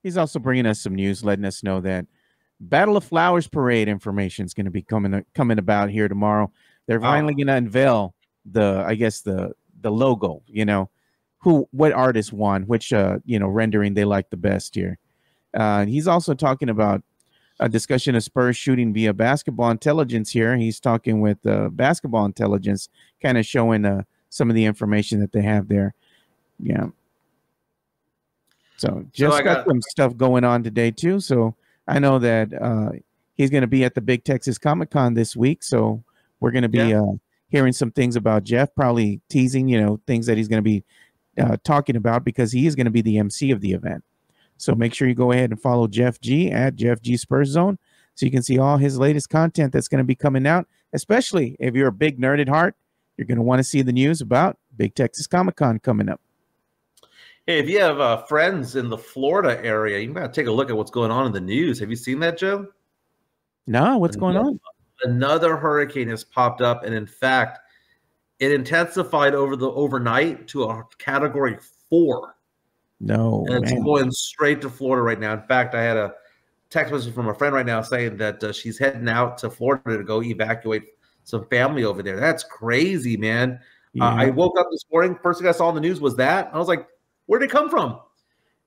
He's also bringing us some news, letting us know that Battle of Flowers Parade information is going to be coming about here tomorrow. They're finally going to unveil the, I guess, the logo, you know, what artist won, which, you know, rendering they like the best here. He's also talking about a discussion of Spurs shooting via basketball intelligence here. He's talking with basketball intelligence, kind of showing some of the information that they have there. Yeah. So just so got some stuff going on today, too. So I know that he's going to be at the Big Texas Comic Con this week. So we're going to be hearing some things about Jeff, probably teasing, you know, things that he's going to be talking about, because he is going to be the MC of the event. So make sure you go ahead and follow Jeff G at Jeff G Spurs Zone so you can see all his latest content that's going to be coming out, especially if you're a big nerd at heart. You're going to want to see the news about Big Texas Comic Con coming up. Hey, if you have friends in the Florida area, you got to take a look at what's going on in the news. Have you seen that, Joe? No, what's going on? Another hurricane has popped up, and in fact, it intensified over the overnight to a Category 4. No, and it's going straight to Florida right now. In fact, I had a text message from a friend right now saying that she's heading out to Florida to go evacuate some family over there. That's crazy, man. Yeah. I woke up this morning. First thing I saw on the news was that. I was like, where'd it come from?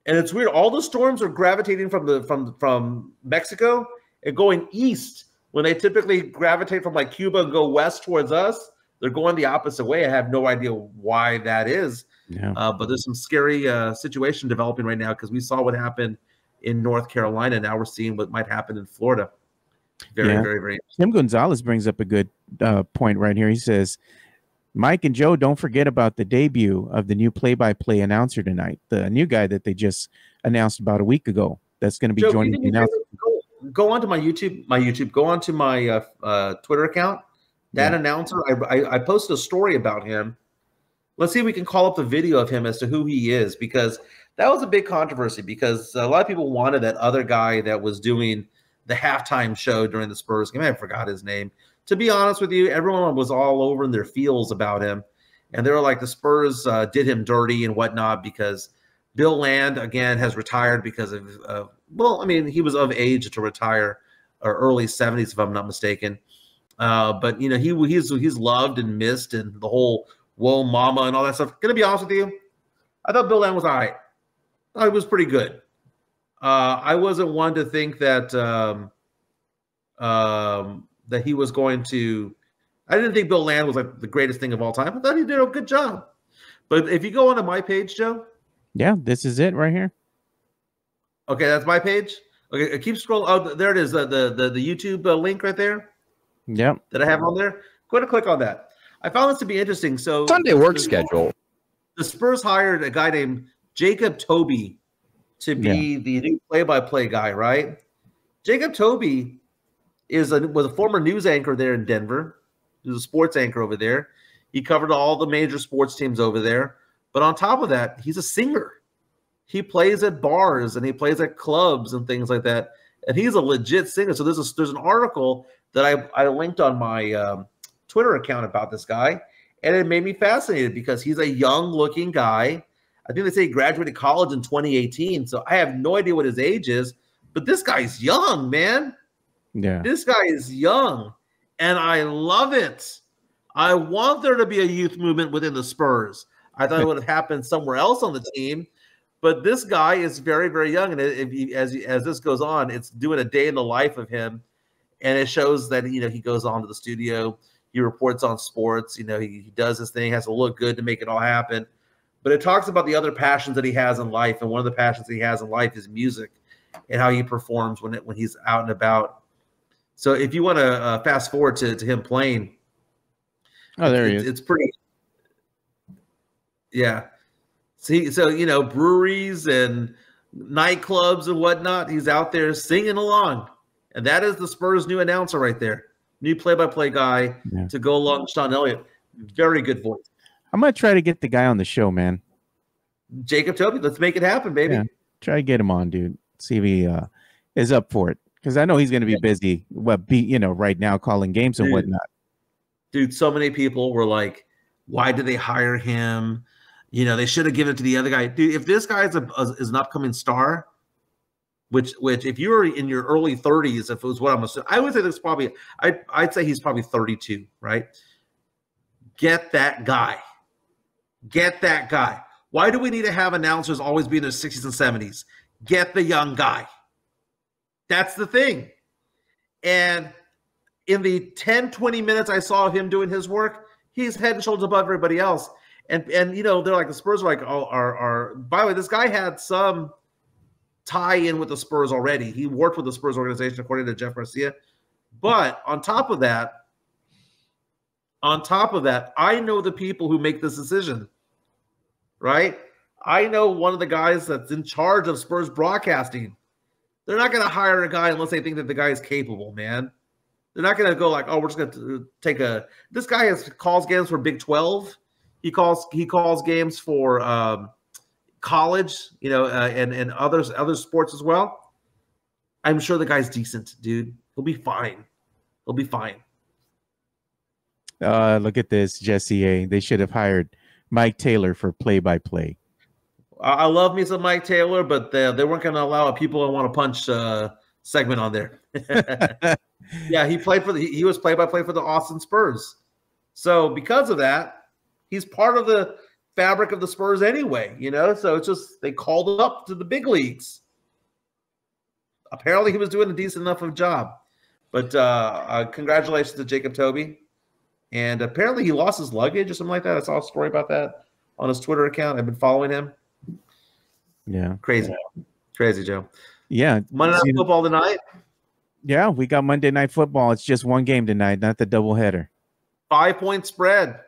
And it's weird. All the storms are gravitating from Mexico and going east. When they typically gravitate from like Cuba and go west towards us, they're going the opposite way. I have no idea why that is. Yeah. But there's some scary situation developing right now, because we saw what happened in North Carolina. Now we're seeing what might happen in Florida. Very, very, very. Tim Gonzalez brings up a good point right here. He says, Mike and Joe, don't forget about the debut of the new play-by-play announcer tonight, the new guy that they just announced about a week ago that's going to be Joe, joining the announcement. Go on to my YouTube, go on to my Twitter account. That announcer, I posted a story about him. Let's see if we can call up the video of him as to who he is, because that was a big controversy, because a lot of people wanted that other guy that was doing the halftime show during the Spurs game. I forgot his name. To be honest with you, everyone was all over in their feels about him. And they were like, the Spurs did him dirty and whatnot, because Bill Land, again, has retired because of, well, I mean, he was of age to retire, or early 70s, if I'm not mistaken. But, you know, he's loved and missed, and the whole whoa mama and all that stuff. Going to be honest with you, I thought Bill Land was all right. I was pretty good. I wasn't one to think that that he was going to – I didn't think Bill Land was like the greatest thing of all time. I thought he did a good job. But if you go onto my page, Joe. Yeah, this is it right here. Okay, that's my page. Okay, keep scrolling. Oh, there it is, the YouTube link right there. Yep. That I have on there. Go ahead and click on that. I found this to be interesting. So Sunday work schedule. The Spurs hired a guy named Jacob Tobey to be the new play-by-play guy, right? Jacob Tobey was a former news anchor there in Denver. He was a sports anchor over there. He covered all the major sports teams over there. But on top of that, he's a singer. He plays at bars and he plays at clubs and things like that. And he's a legit singer. So there's an article that I linked on my Twitter account about this guy. And it made me fascinated, because he's a young-looking guy. I think they say he graduated college in 2018. So I have no idea what his age is. But this guy's young, man. Yeah. This guy is young. And I love it. I want there to be a youth movement within the Spurs. I thought it would have happened somewhere else on the team. But this guy is very, very young. And as this goes on, it's doing a day in the life of him. And it shows that, you know, he goes on to the studio. He reports on sports. You know, he does his thing. He has to look good to make it all happen. But it talks about the other passions that he has in life. And one of the passions that he has in life is music, and how he performs when he's out and about. So if you want to fast forward to him playing. Oh, there he is. It's pretty. Yeah. See, so, you know, breweries and nightclubs and whatnot, he's out there singing along. And that is the Spurs' new announcer right there. New play-by-play guy to go along with Sean Elliott. Very good voice. I'm going to try to get the guy on the show, man. Jacob Tobey, let's make it happen, baby. Yeah, try to get him on, dude. See if he is up for it. Because I know he's going to be busy, you know, right now calling games and whatnot. Dude, so many people were like, why did they hire him? You know, they should have given it to the other guy. Dude, if this guy is an upcoming star, which if you were in your early 30s, if it was what I'm assuming, I would say there's probably, I'd say he's probably 32, right? Get that guy. Get that guy. Why do we need to have announcers always be in their 60s and 70s? Get the young guy. That's the thing. And in the 10, 20 minutes I saw him doing his work, he's head and shoulders above everybody else. And you know, they're like, the Spurs are like, oh, are by the way, this guy had some tie in with the Spurs already. He worked with the Spurs organization, according to Jeff Garcia. But on top of that, I know the people who make this decision, right? I know one of the guys that's in charge of Spurs broadcasting. They're not going to hire a guy unless they think that the guy is capable, man. They're not going to go like, oh, we're just going to take a – this guy calls games for Big 12. He calls games for college, you know, and other sports as well. I'm sure the guy's decent, dude. He'll be fine. He'll be fine. Look at this, Jesse A. They should have hired Mike Taylor for play-by-play. I love me some Mike Taylor, but they weren't going to allow a people I want to punch segment on there. Yeah, he was play-by-play for the Austin Spurs. So because of that, he's part of the fabric of the Spurs anyway, you know? So it's just they called him up to the big leagues. Apparently he was doing a decent enough of a job. But congratulations to Jacob Tobey. And apparently he lost his luggage or something like that. I saw a story about that on his Twitter account. I've been following him. Yeah. Crazy. Yeah. Crazy, Joe. Yeah. Monday Night Football tonight. Yeah, we got Monday Night Football. It's just one game tonight, not the doubleheader. 5-point spread.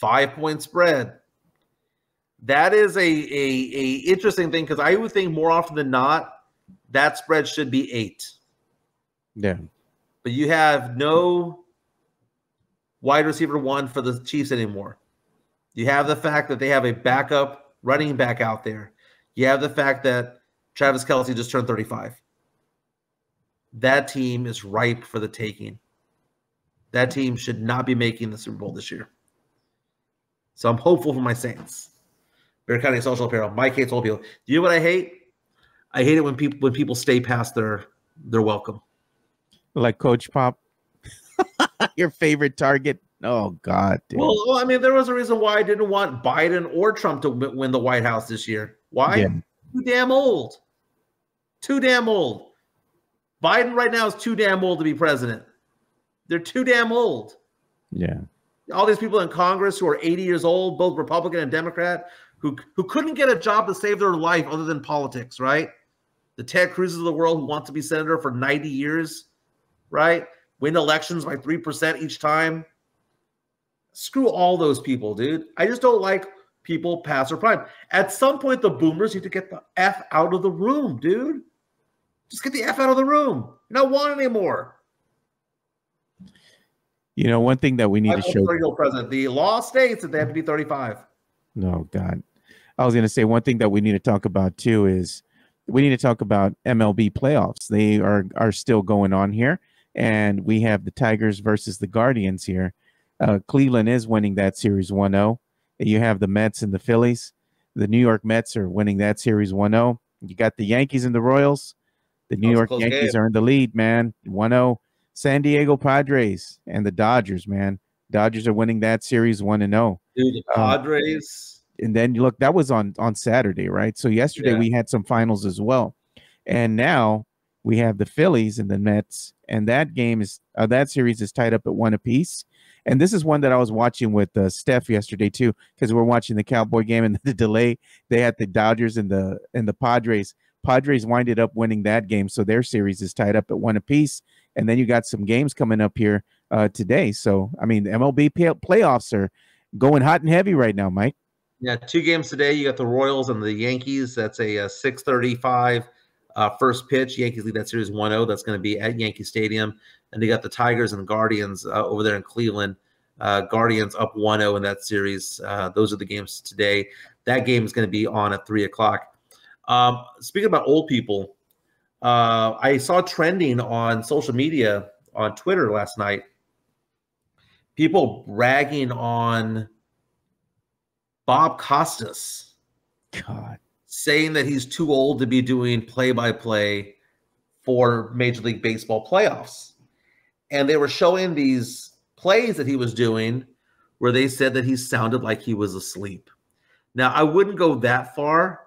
5-point spread. That is a interesting thing, because I would think more often than not, that spread should be 8. Yeah. But you have no wide receiver 1 for the Chiefs anymore. You have the fact that they have a backup running back out there. You have the fact that Travis Kelce just turned 35. That team is ripe for the taking. That team should not be making the Super Bowl this year. So I'm hopeful for my Saints. Bear County Social Apparel. Mike hates old people. Do you know what I hate? I hate it when people stay past their welcome. Like Coach Pop, your favorite target. Oh God! Dude. Well, I mean, there was a reason why I didn't want Biden or Trump to win the White House this year. Why? Yeah. Too damn old. Too damn old. Biden right now is too damn old to be president. They're too damn old. Yeah. All these people in Congress who are 80 years old, both Republican and Democrat, who couldn't get a job to save their life other than politics, right? The Ted Cruzes of the world who want to be senator for 90 years, right? Win elections by 3% each time. Screw all those people, dude. I just don't like people past their prime. At some point, the boomers need to get the F out of the room, dude. Just get the F out of the room. You're not wanted anymore. You know, one thing that we need to show president. The law states that they have to be 35. No, God. I was going to say one thing that we need to talk about, too, is we need to talk about MLB playoffs. They are still going on here, and we have the Tigers versus the Guardians here. Cleveland is winning that series 1-0. You have the Mets and the Phillies. The New York Mets are winning that series 1-0. You got the Yankees and the Royals. The New York Yankees are in the lead, man. 1-0. San Diego Padres and the Dodgers, man. Dodgers are winning that series 1-0. Dude, the Padres. And then you look, that was on Saturday, right? So yesterday we had some finals as well. And now we have the Phillies and the Mets. And that game is that series is tied up at 1 apiece. And this is one that I was watching with Steph yesterday too, because we're watching the Cowboy game and the delay. They had the Dodgers and the Padres. Padres winded up winning that game, so their series is tied up at 1 apiece. And then you got some games coming up here today. So, I mean, the MLB playoffs are going hot and heavy right now, Mike. Yeah, 2 games today. You got the Royals and the Yankees. That's a 6:35 first pitch. Yankees lead that series 1-0. That's going to be at Yankee Stadium. And they got the Tigers and Guardians over there in Cleveland. Guardians up 1-0 in that series. Those are the games today. That game is going to be on at 3 o'clock. Speaking about old people, I saw trending on social media, on Twitter last night, people bragging on Bob Costas, God, saying that he's too old to be doing play-by-play for Major League Baseball playoffs. And they were showing these plays that he was doing where they said that he sounded like he was asleep. Now, I wouldn't go that far,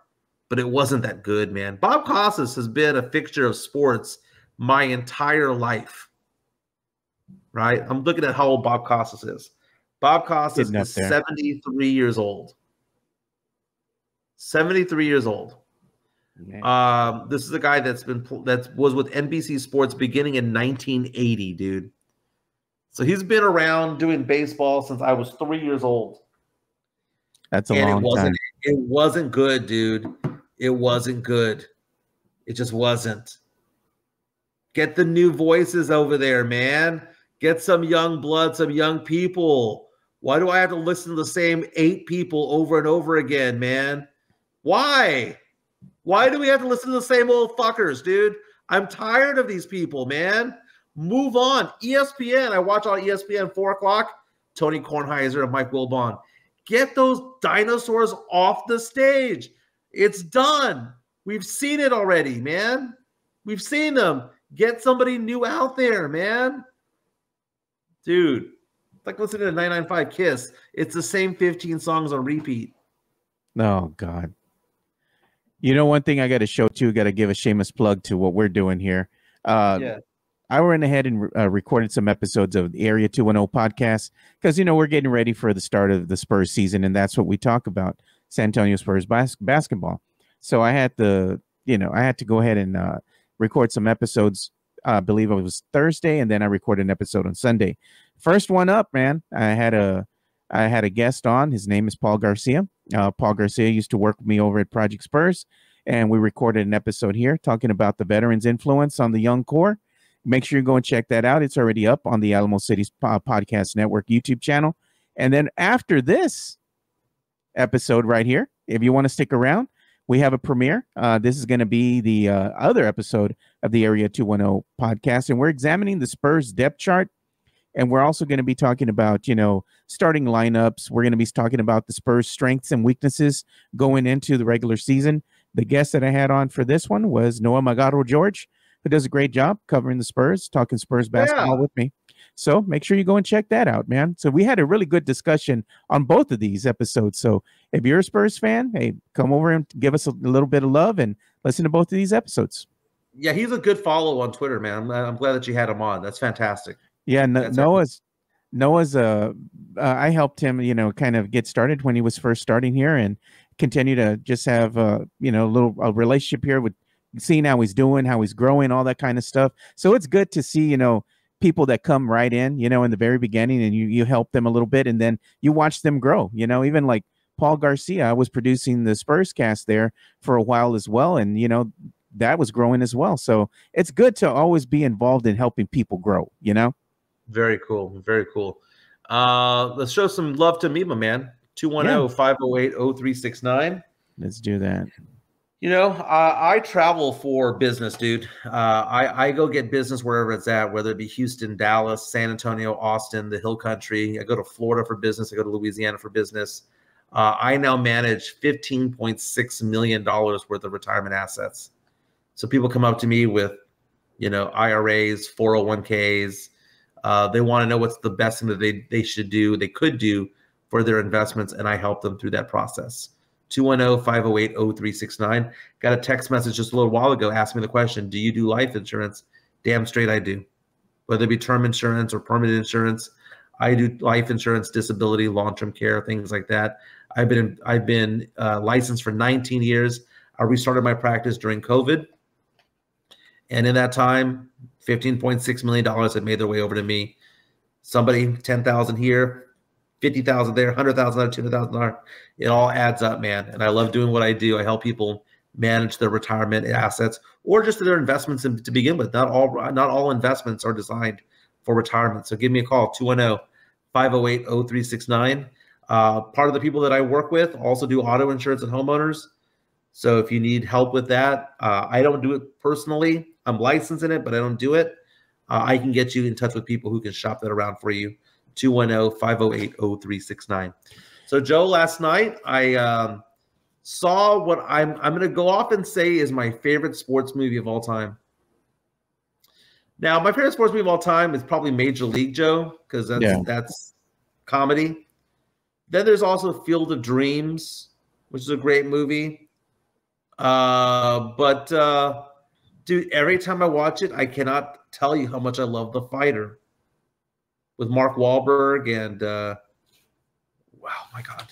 but it wasn't that good, man. Bob Costas has been a fixture of sports my entire life, right? I'm looking at how old Bob Costas is. Bob Costas is 73 years old. 73 years old. This is a guy that's been was with NBC Sports beginning in 1980, dude. So he's been around doing baseball since I was 3 years old. That's a long time. It wasn't good, dude. It wasn't good. It just wasn't. Get the new voices over there, man. Get some young blood, some young people. Why do I have to listen to the same eight people over and over again, man? Why? Why do we have to listen to the same old fuckers, dude? I'm tired of these people, man. Move on. ESPN. I watch on ESPN 4 o'clock. Tony Kornheiser and Mike Wilbon. Get those dinosaurs off the stage. It's done. We've seen it already, man. We've seen them. Get somebody new out there, man. Dude, it's like listening to 995 Kiss. It's the same 15 songs on repeat. Oh, God. You know, one thing I got to show too, got to give a shameless plug to what we're doing here. Yeah. I went ahead and recorded some episodes of the Area 210 podcast because, you know, we're getting ready for the start of the Spurs season, and that's what we talk about, San Antonio Spurs basketball. So I had to, you know, I had to go ahead and record some episodes. I believe it was Thursday, and then I recorded an episode on Sunday. First one up, man. I had a guest on. His name is Paul Garcia. Paul Garcia used to work with me over at Project Spurs, and we recorded an episode here talking about the veterans' influence on the young core. Make sure you go and check that out. It's already up on the Alamo City's Podcast Network YouTube channel. And then after this episode right here, if you want to stick around, we have a premiere. This is going to be the other episode of the Area 210 podcast, and we're examining the Spurs depth chart. And we're also going to be talking about, you know, starting lineups. We're going to be talking about the Spurs' strengths and weaknesses going into the regular season. The guest that I had on for this one was Noah Magaro George, who does a great job covering the Spurs, talking Spurs basketball with me. So make sure you go and check that out, man. So we had a really good discussion on both of these episodes. So if you're a Spurs fan, hey, come over and give us a little bit of love and listen to both of these episodes. Yeah, he's a good follow on Twitter, man. I'm glad that you had him on. That's fantastic. Yeah, I helped him, you know, kind of get started when he was first starting here, and continue to just have, you know, a relationship here with seeing how he's doing, how he's growing, all that kind of stuff. So it's good to see, you know, people that come right in, you know, in the very beginning, and you help them a little bit, and then you watch them grow, you know, even like Paul Garcia. I was producing the Spurs cast there for a while as well, and, you know, that was growing as well. So it's good to always be involved in helping people grow, you know? Very cool. Very cool. Let's show some love to Mima, man. 210-508-0369. Let's do that. You know, I travel for business, dude. I go get business wherever it's at, whether it be Houston, Dallas, San Antonio, Austin, the Hill Country. I go to Florida for business. I go to Louisiana for business. I now manage $15.6 million worth of retirement assets. So people come up to me with, you know, IRAs, 401ks. They want to know what's the best thing that they should do, they could do for their investments, and I help them through that process. 210-508-0369. Got a text message just a little while ago asking me the question, do you do life insurance? Damn straight I do. Whether it be term insurance or permanent insurance, I do life insurance, disability, long-term care, things like that. I've been licensed for 19 years. I restarted my practice during COVID, and in that time, $15.6 million had made their way over to me. Somebody, $10,000 here, $50,000 there, $100,000 there, $200,000 there. It all adds up, man. And I love doing what I do. I help people manage their retirement assets or just their investments to begin with. Not all investments are designed for retirement. So give me a call, 210-508-0369. Part of the people that I work with also do auto insurance and homeowners. So if you need help with that, I don't do it personally. I'm licensed in it, but I don't do it. I can get you in touch with people who can shop that around for you. 210-508-0369. So Joe, last night I saw what I'm going to go off and say is my favorite sports movie of all time. Now, my favorite sports movie of all time is probably Major League, Joe, because that's comedy. Then there's also Field of Dreams, which is a great movie. But Dude, every time I watch it, I cannot tell you how much I love The Fighter with Mark Wahlberg and wow, my God,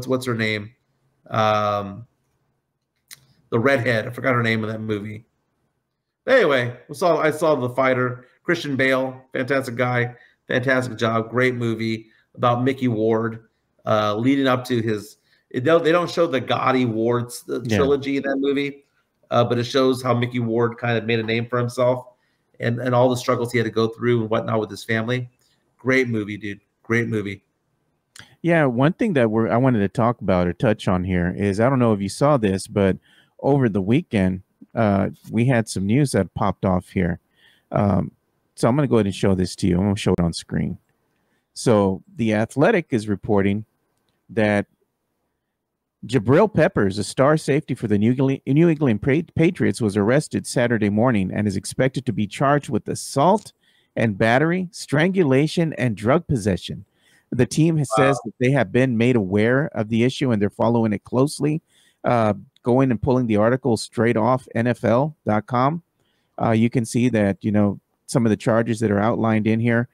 what's her name? The redhead, I forgot her name in that movie. Anyway, I saw The Fighter. Christian Bale, fantastic guy, fantastic job, great movie about Mickey Ward, leading up to his. They don't show the gaudy Ward's trilogy in that movie, but it shows how Mickey Ward kind of made a name for himself and all the struggles he had to go through and whatnot with his family. Great movie, dude. Great movie. Yeah, one thing that I wanted to talk about or touch on here is, I don't know if you saw this, but over the weekend, we had some news that popped off here. So I'm going to go ahead and show this to you. I'm going to show it on screen. So The Athletic is reporting that Jabril Peppers, a star safety for the New England Patriots, was arrested Saturday morning and is expected to be charged with assault and battery, strangulation, and drug possession. The team says that they have been made aware of the issue and they're following it closely, going and pulling the article straight off NFL.com. You can see that, you know, some of the charges that are outlined in here.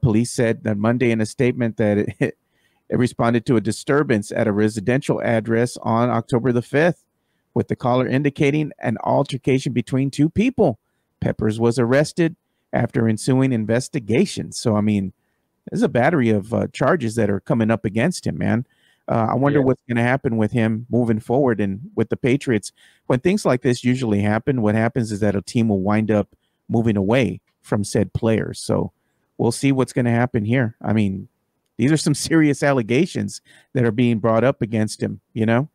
Police said that Monday in a statement that it responded to a disturbance at a residential address on October the 5th, with the caller indicating an altercation between two people. Peppers was arrested after ensuing investigations. So, I mean, there's a battery of charges that are coming up against him, man. I wonder what's going to happen with him moving forward and with the Patriots. When things like this usually happen, what happens is that a team will wind up moving away from said players. So we'll see what's going to happen here. I mean, these are some serious allegations that are being brought up against him, you know?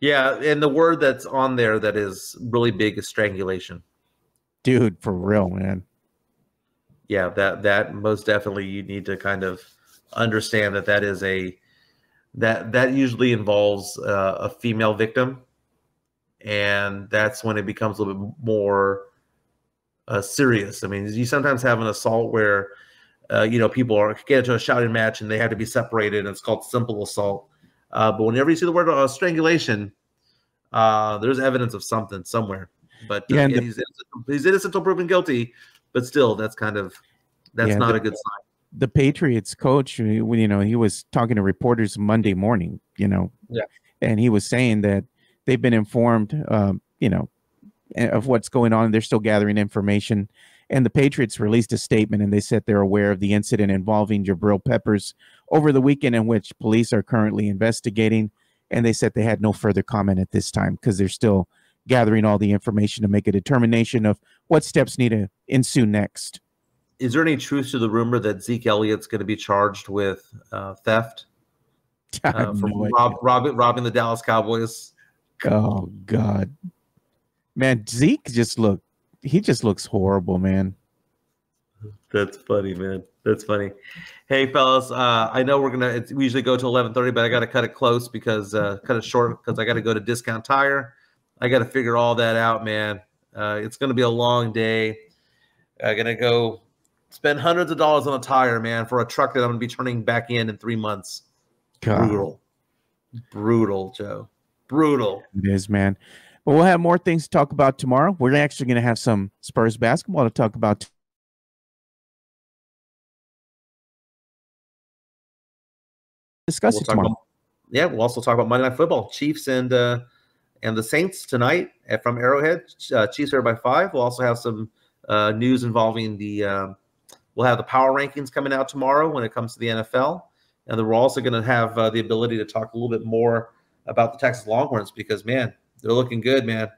Yeah, and the word that's on there that is really big is strangulation. Dude, for real, man. Yeah, that most definitely you need to kind of understand that is that usually involves a female victim, and that's when it becomes a little bit more serious. I mean, you sometimes have an assault where you know, people are get into a shouting match and they have to be separated, and it's called simple assault. But whenever you see the word strangulation, there's evidence of something somewhere. But yeah, he's innocent until proven guilty. But still, that's kind of not a good sign. The Patriots coach, you know, he was talking to reporters Monday morning, you know, and he was saying that they've been informed, you know, of what's going on. They're still gathering information. And the Patriots released a statement and they said they're aware of the incident involving Jabril Peppers over the weekend, in which police are currently investigating. And they said they had no further comment at this time because they're still gathering all the information to make a determination of what steps need to ensue next. Is there any truth to the rumor that Zeke Elliott's going to be charged with theft for robbing the Dallas Cowboys? Oh God, man, Zeke just looks horrible, man. That's funny, man. That's funny. Hey, fellas, I know we usually go to 11:30, but I got to cut it short because I got to go to Discount Tire. I got to figure all that out, man. It's going to be a long day. I'm going to go spend hundreds of dollars on a tire, man, for a truck that I'm going to be turning back in 3 months. God. Brutal. Brutal, Joe. Brutal. It is, man. But we'll have more things to talk about tomorrow. We're actually going to have some Spurs basketball to talk about tomorrow. Discuss it tomorrow. Yeah, we'll also talk about Monday Night Football. Chiefs and the Saints tonight from Arrowhead. Chiefs are by 5. We'll also have some news involving we'll have the power rankings coming out tomorrow when it comes to the NFL. And then we're also going to have the ability to talk a little bit more about the Texas Longhorns because, man, they're looking good, man.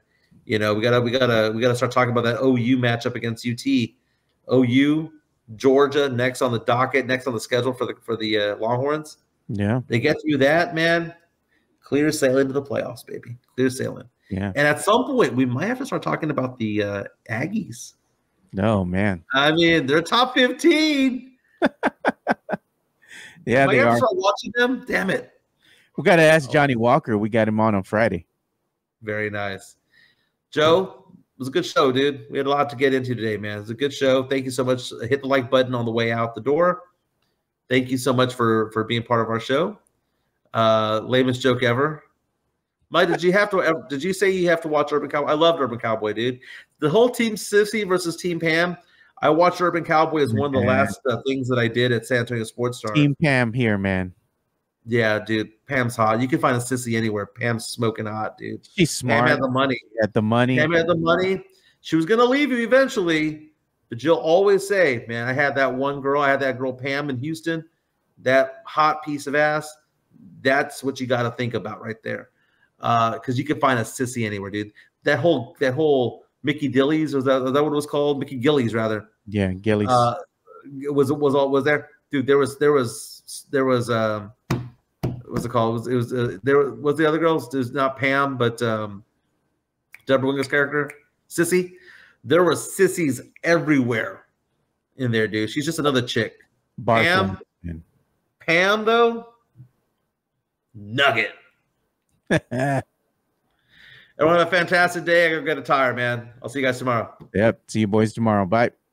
You know, we gotta start talking about that OU matchup against UT. OU, Georgia, next on the docket, next on the schedule for the Longhorns. Yeah. They get through that, man. Clear sailing to the playoffs, baby. Clear sailing. Yeah. And at some point, we might have to start talking about the Aggies. No, man. I mean, they're top 15. Yeah, they are. Might have to start watching them. Damn it. We got to ask Johnny Walker. We got him on Friday. Very nice. Joe, it was a good show, dude. We had a lot to get into today, man. It was a good show. Thank you so much. Hit the like button on the way out the door. Thank you so much for being part of our show. Lamest joke ever. Mike, did you say you have to watch Urban Cowboy? I loved Urban Cowboy, dude. The whole Team Sissy versus Team Pam. I watched Urban Cowboy as one of the last things that I did at San Antonio Sports Star. Team Pam here, man. Yeah, dude. Pam's hot. You can find a sissy anywhere. Pam's smoking hot, dude. She's smart. Pam had the money. Pam had the money. She was going to leave you eventually, but you'll always say, man, I had that one girl. I had that girl Pam in Houston, that hot piece of ass. That's what you got to think about right there. Because you can find a sissy anywhere, dude. That whole Mickey Dillies, was that what it was called? Mickey Gillies, rather. Yeah, Gillies. Was there, dude? There was. What's it called? There was the other girls. There's not Pam, but Deborah Winger's character, Sissy. There were sissies everywhere in there, dude. She's just another chick. Barton. Pam though. Nugget. Everyone have a fantastic day. I'm going to get a tire, man. I'll see you guys tomorrow. Yep. See you boys tomorrow. Bye.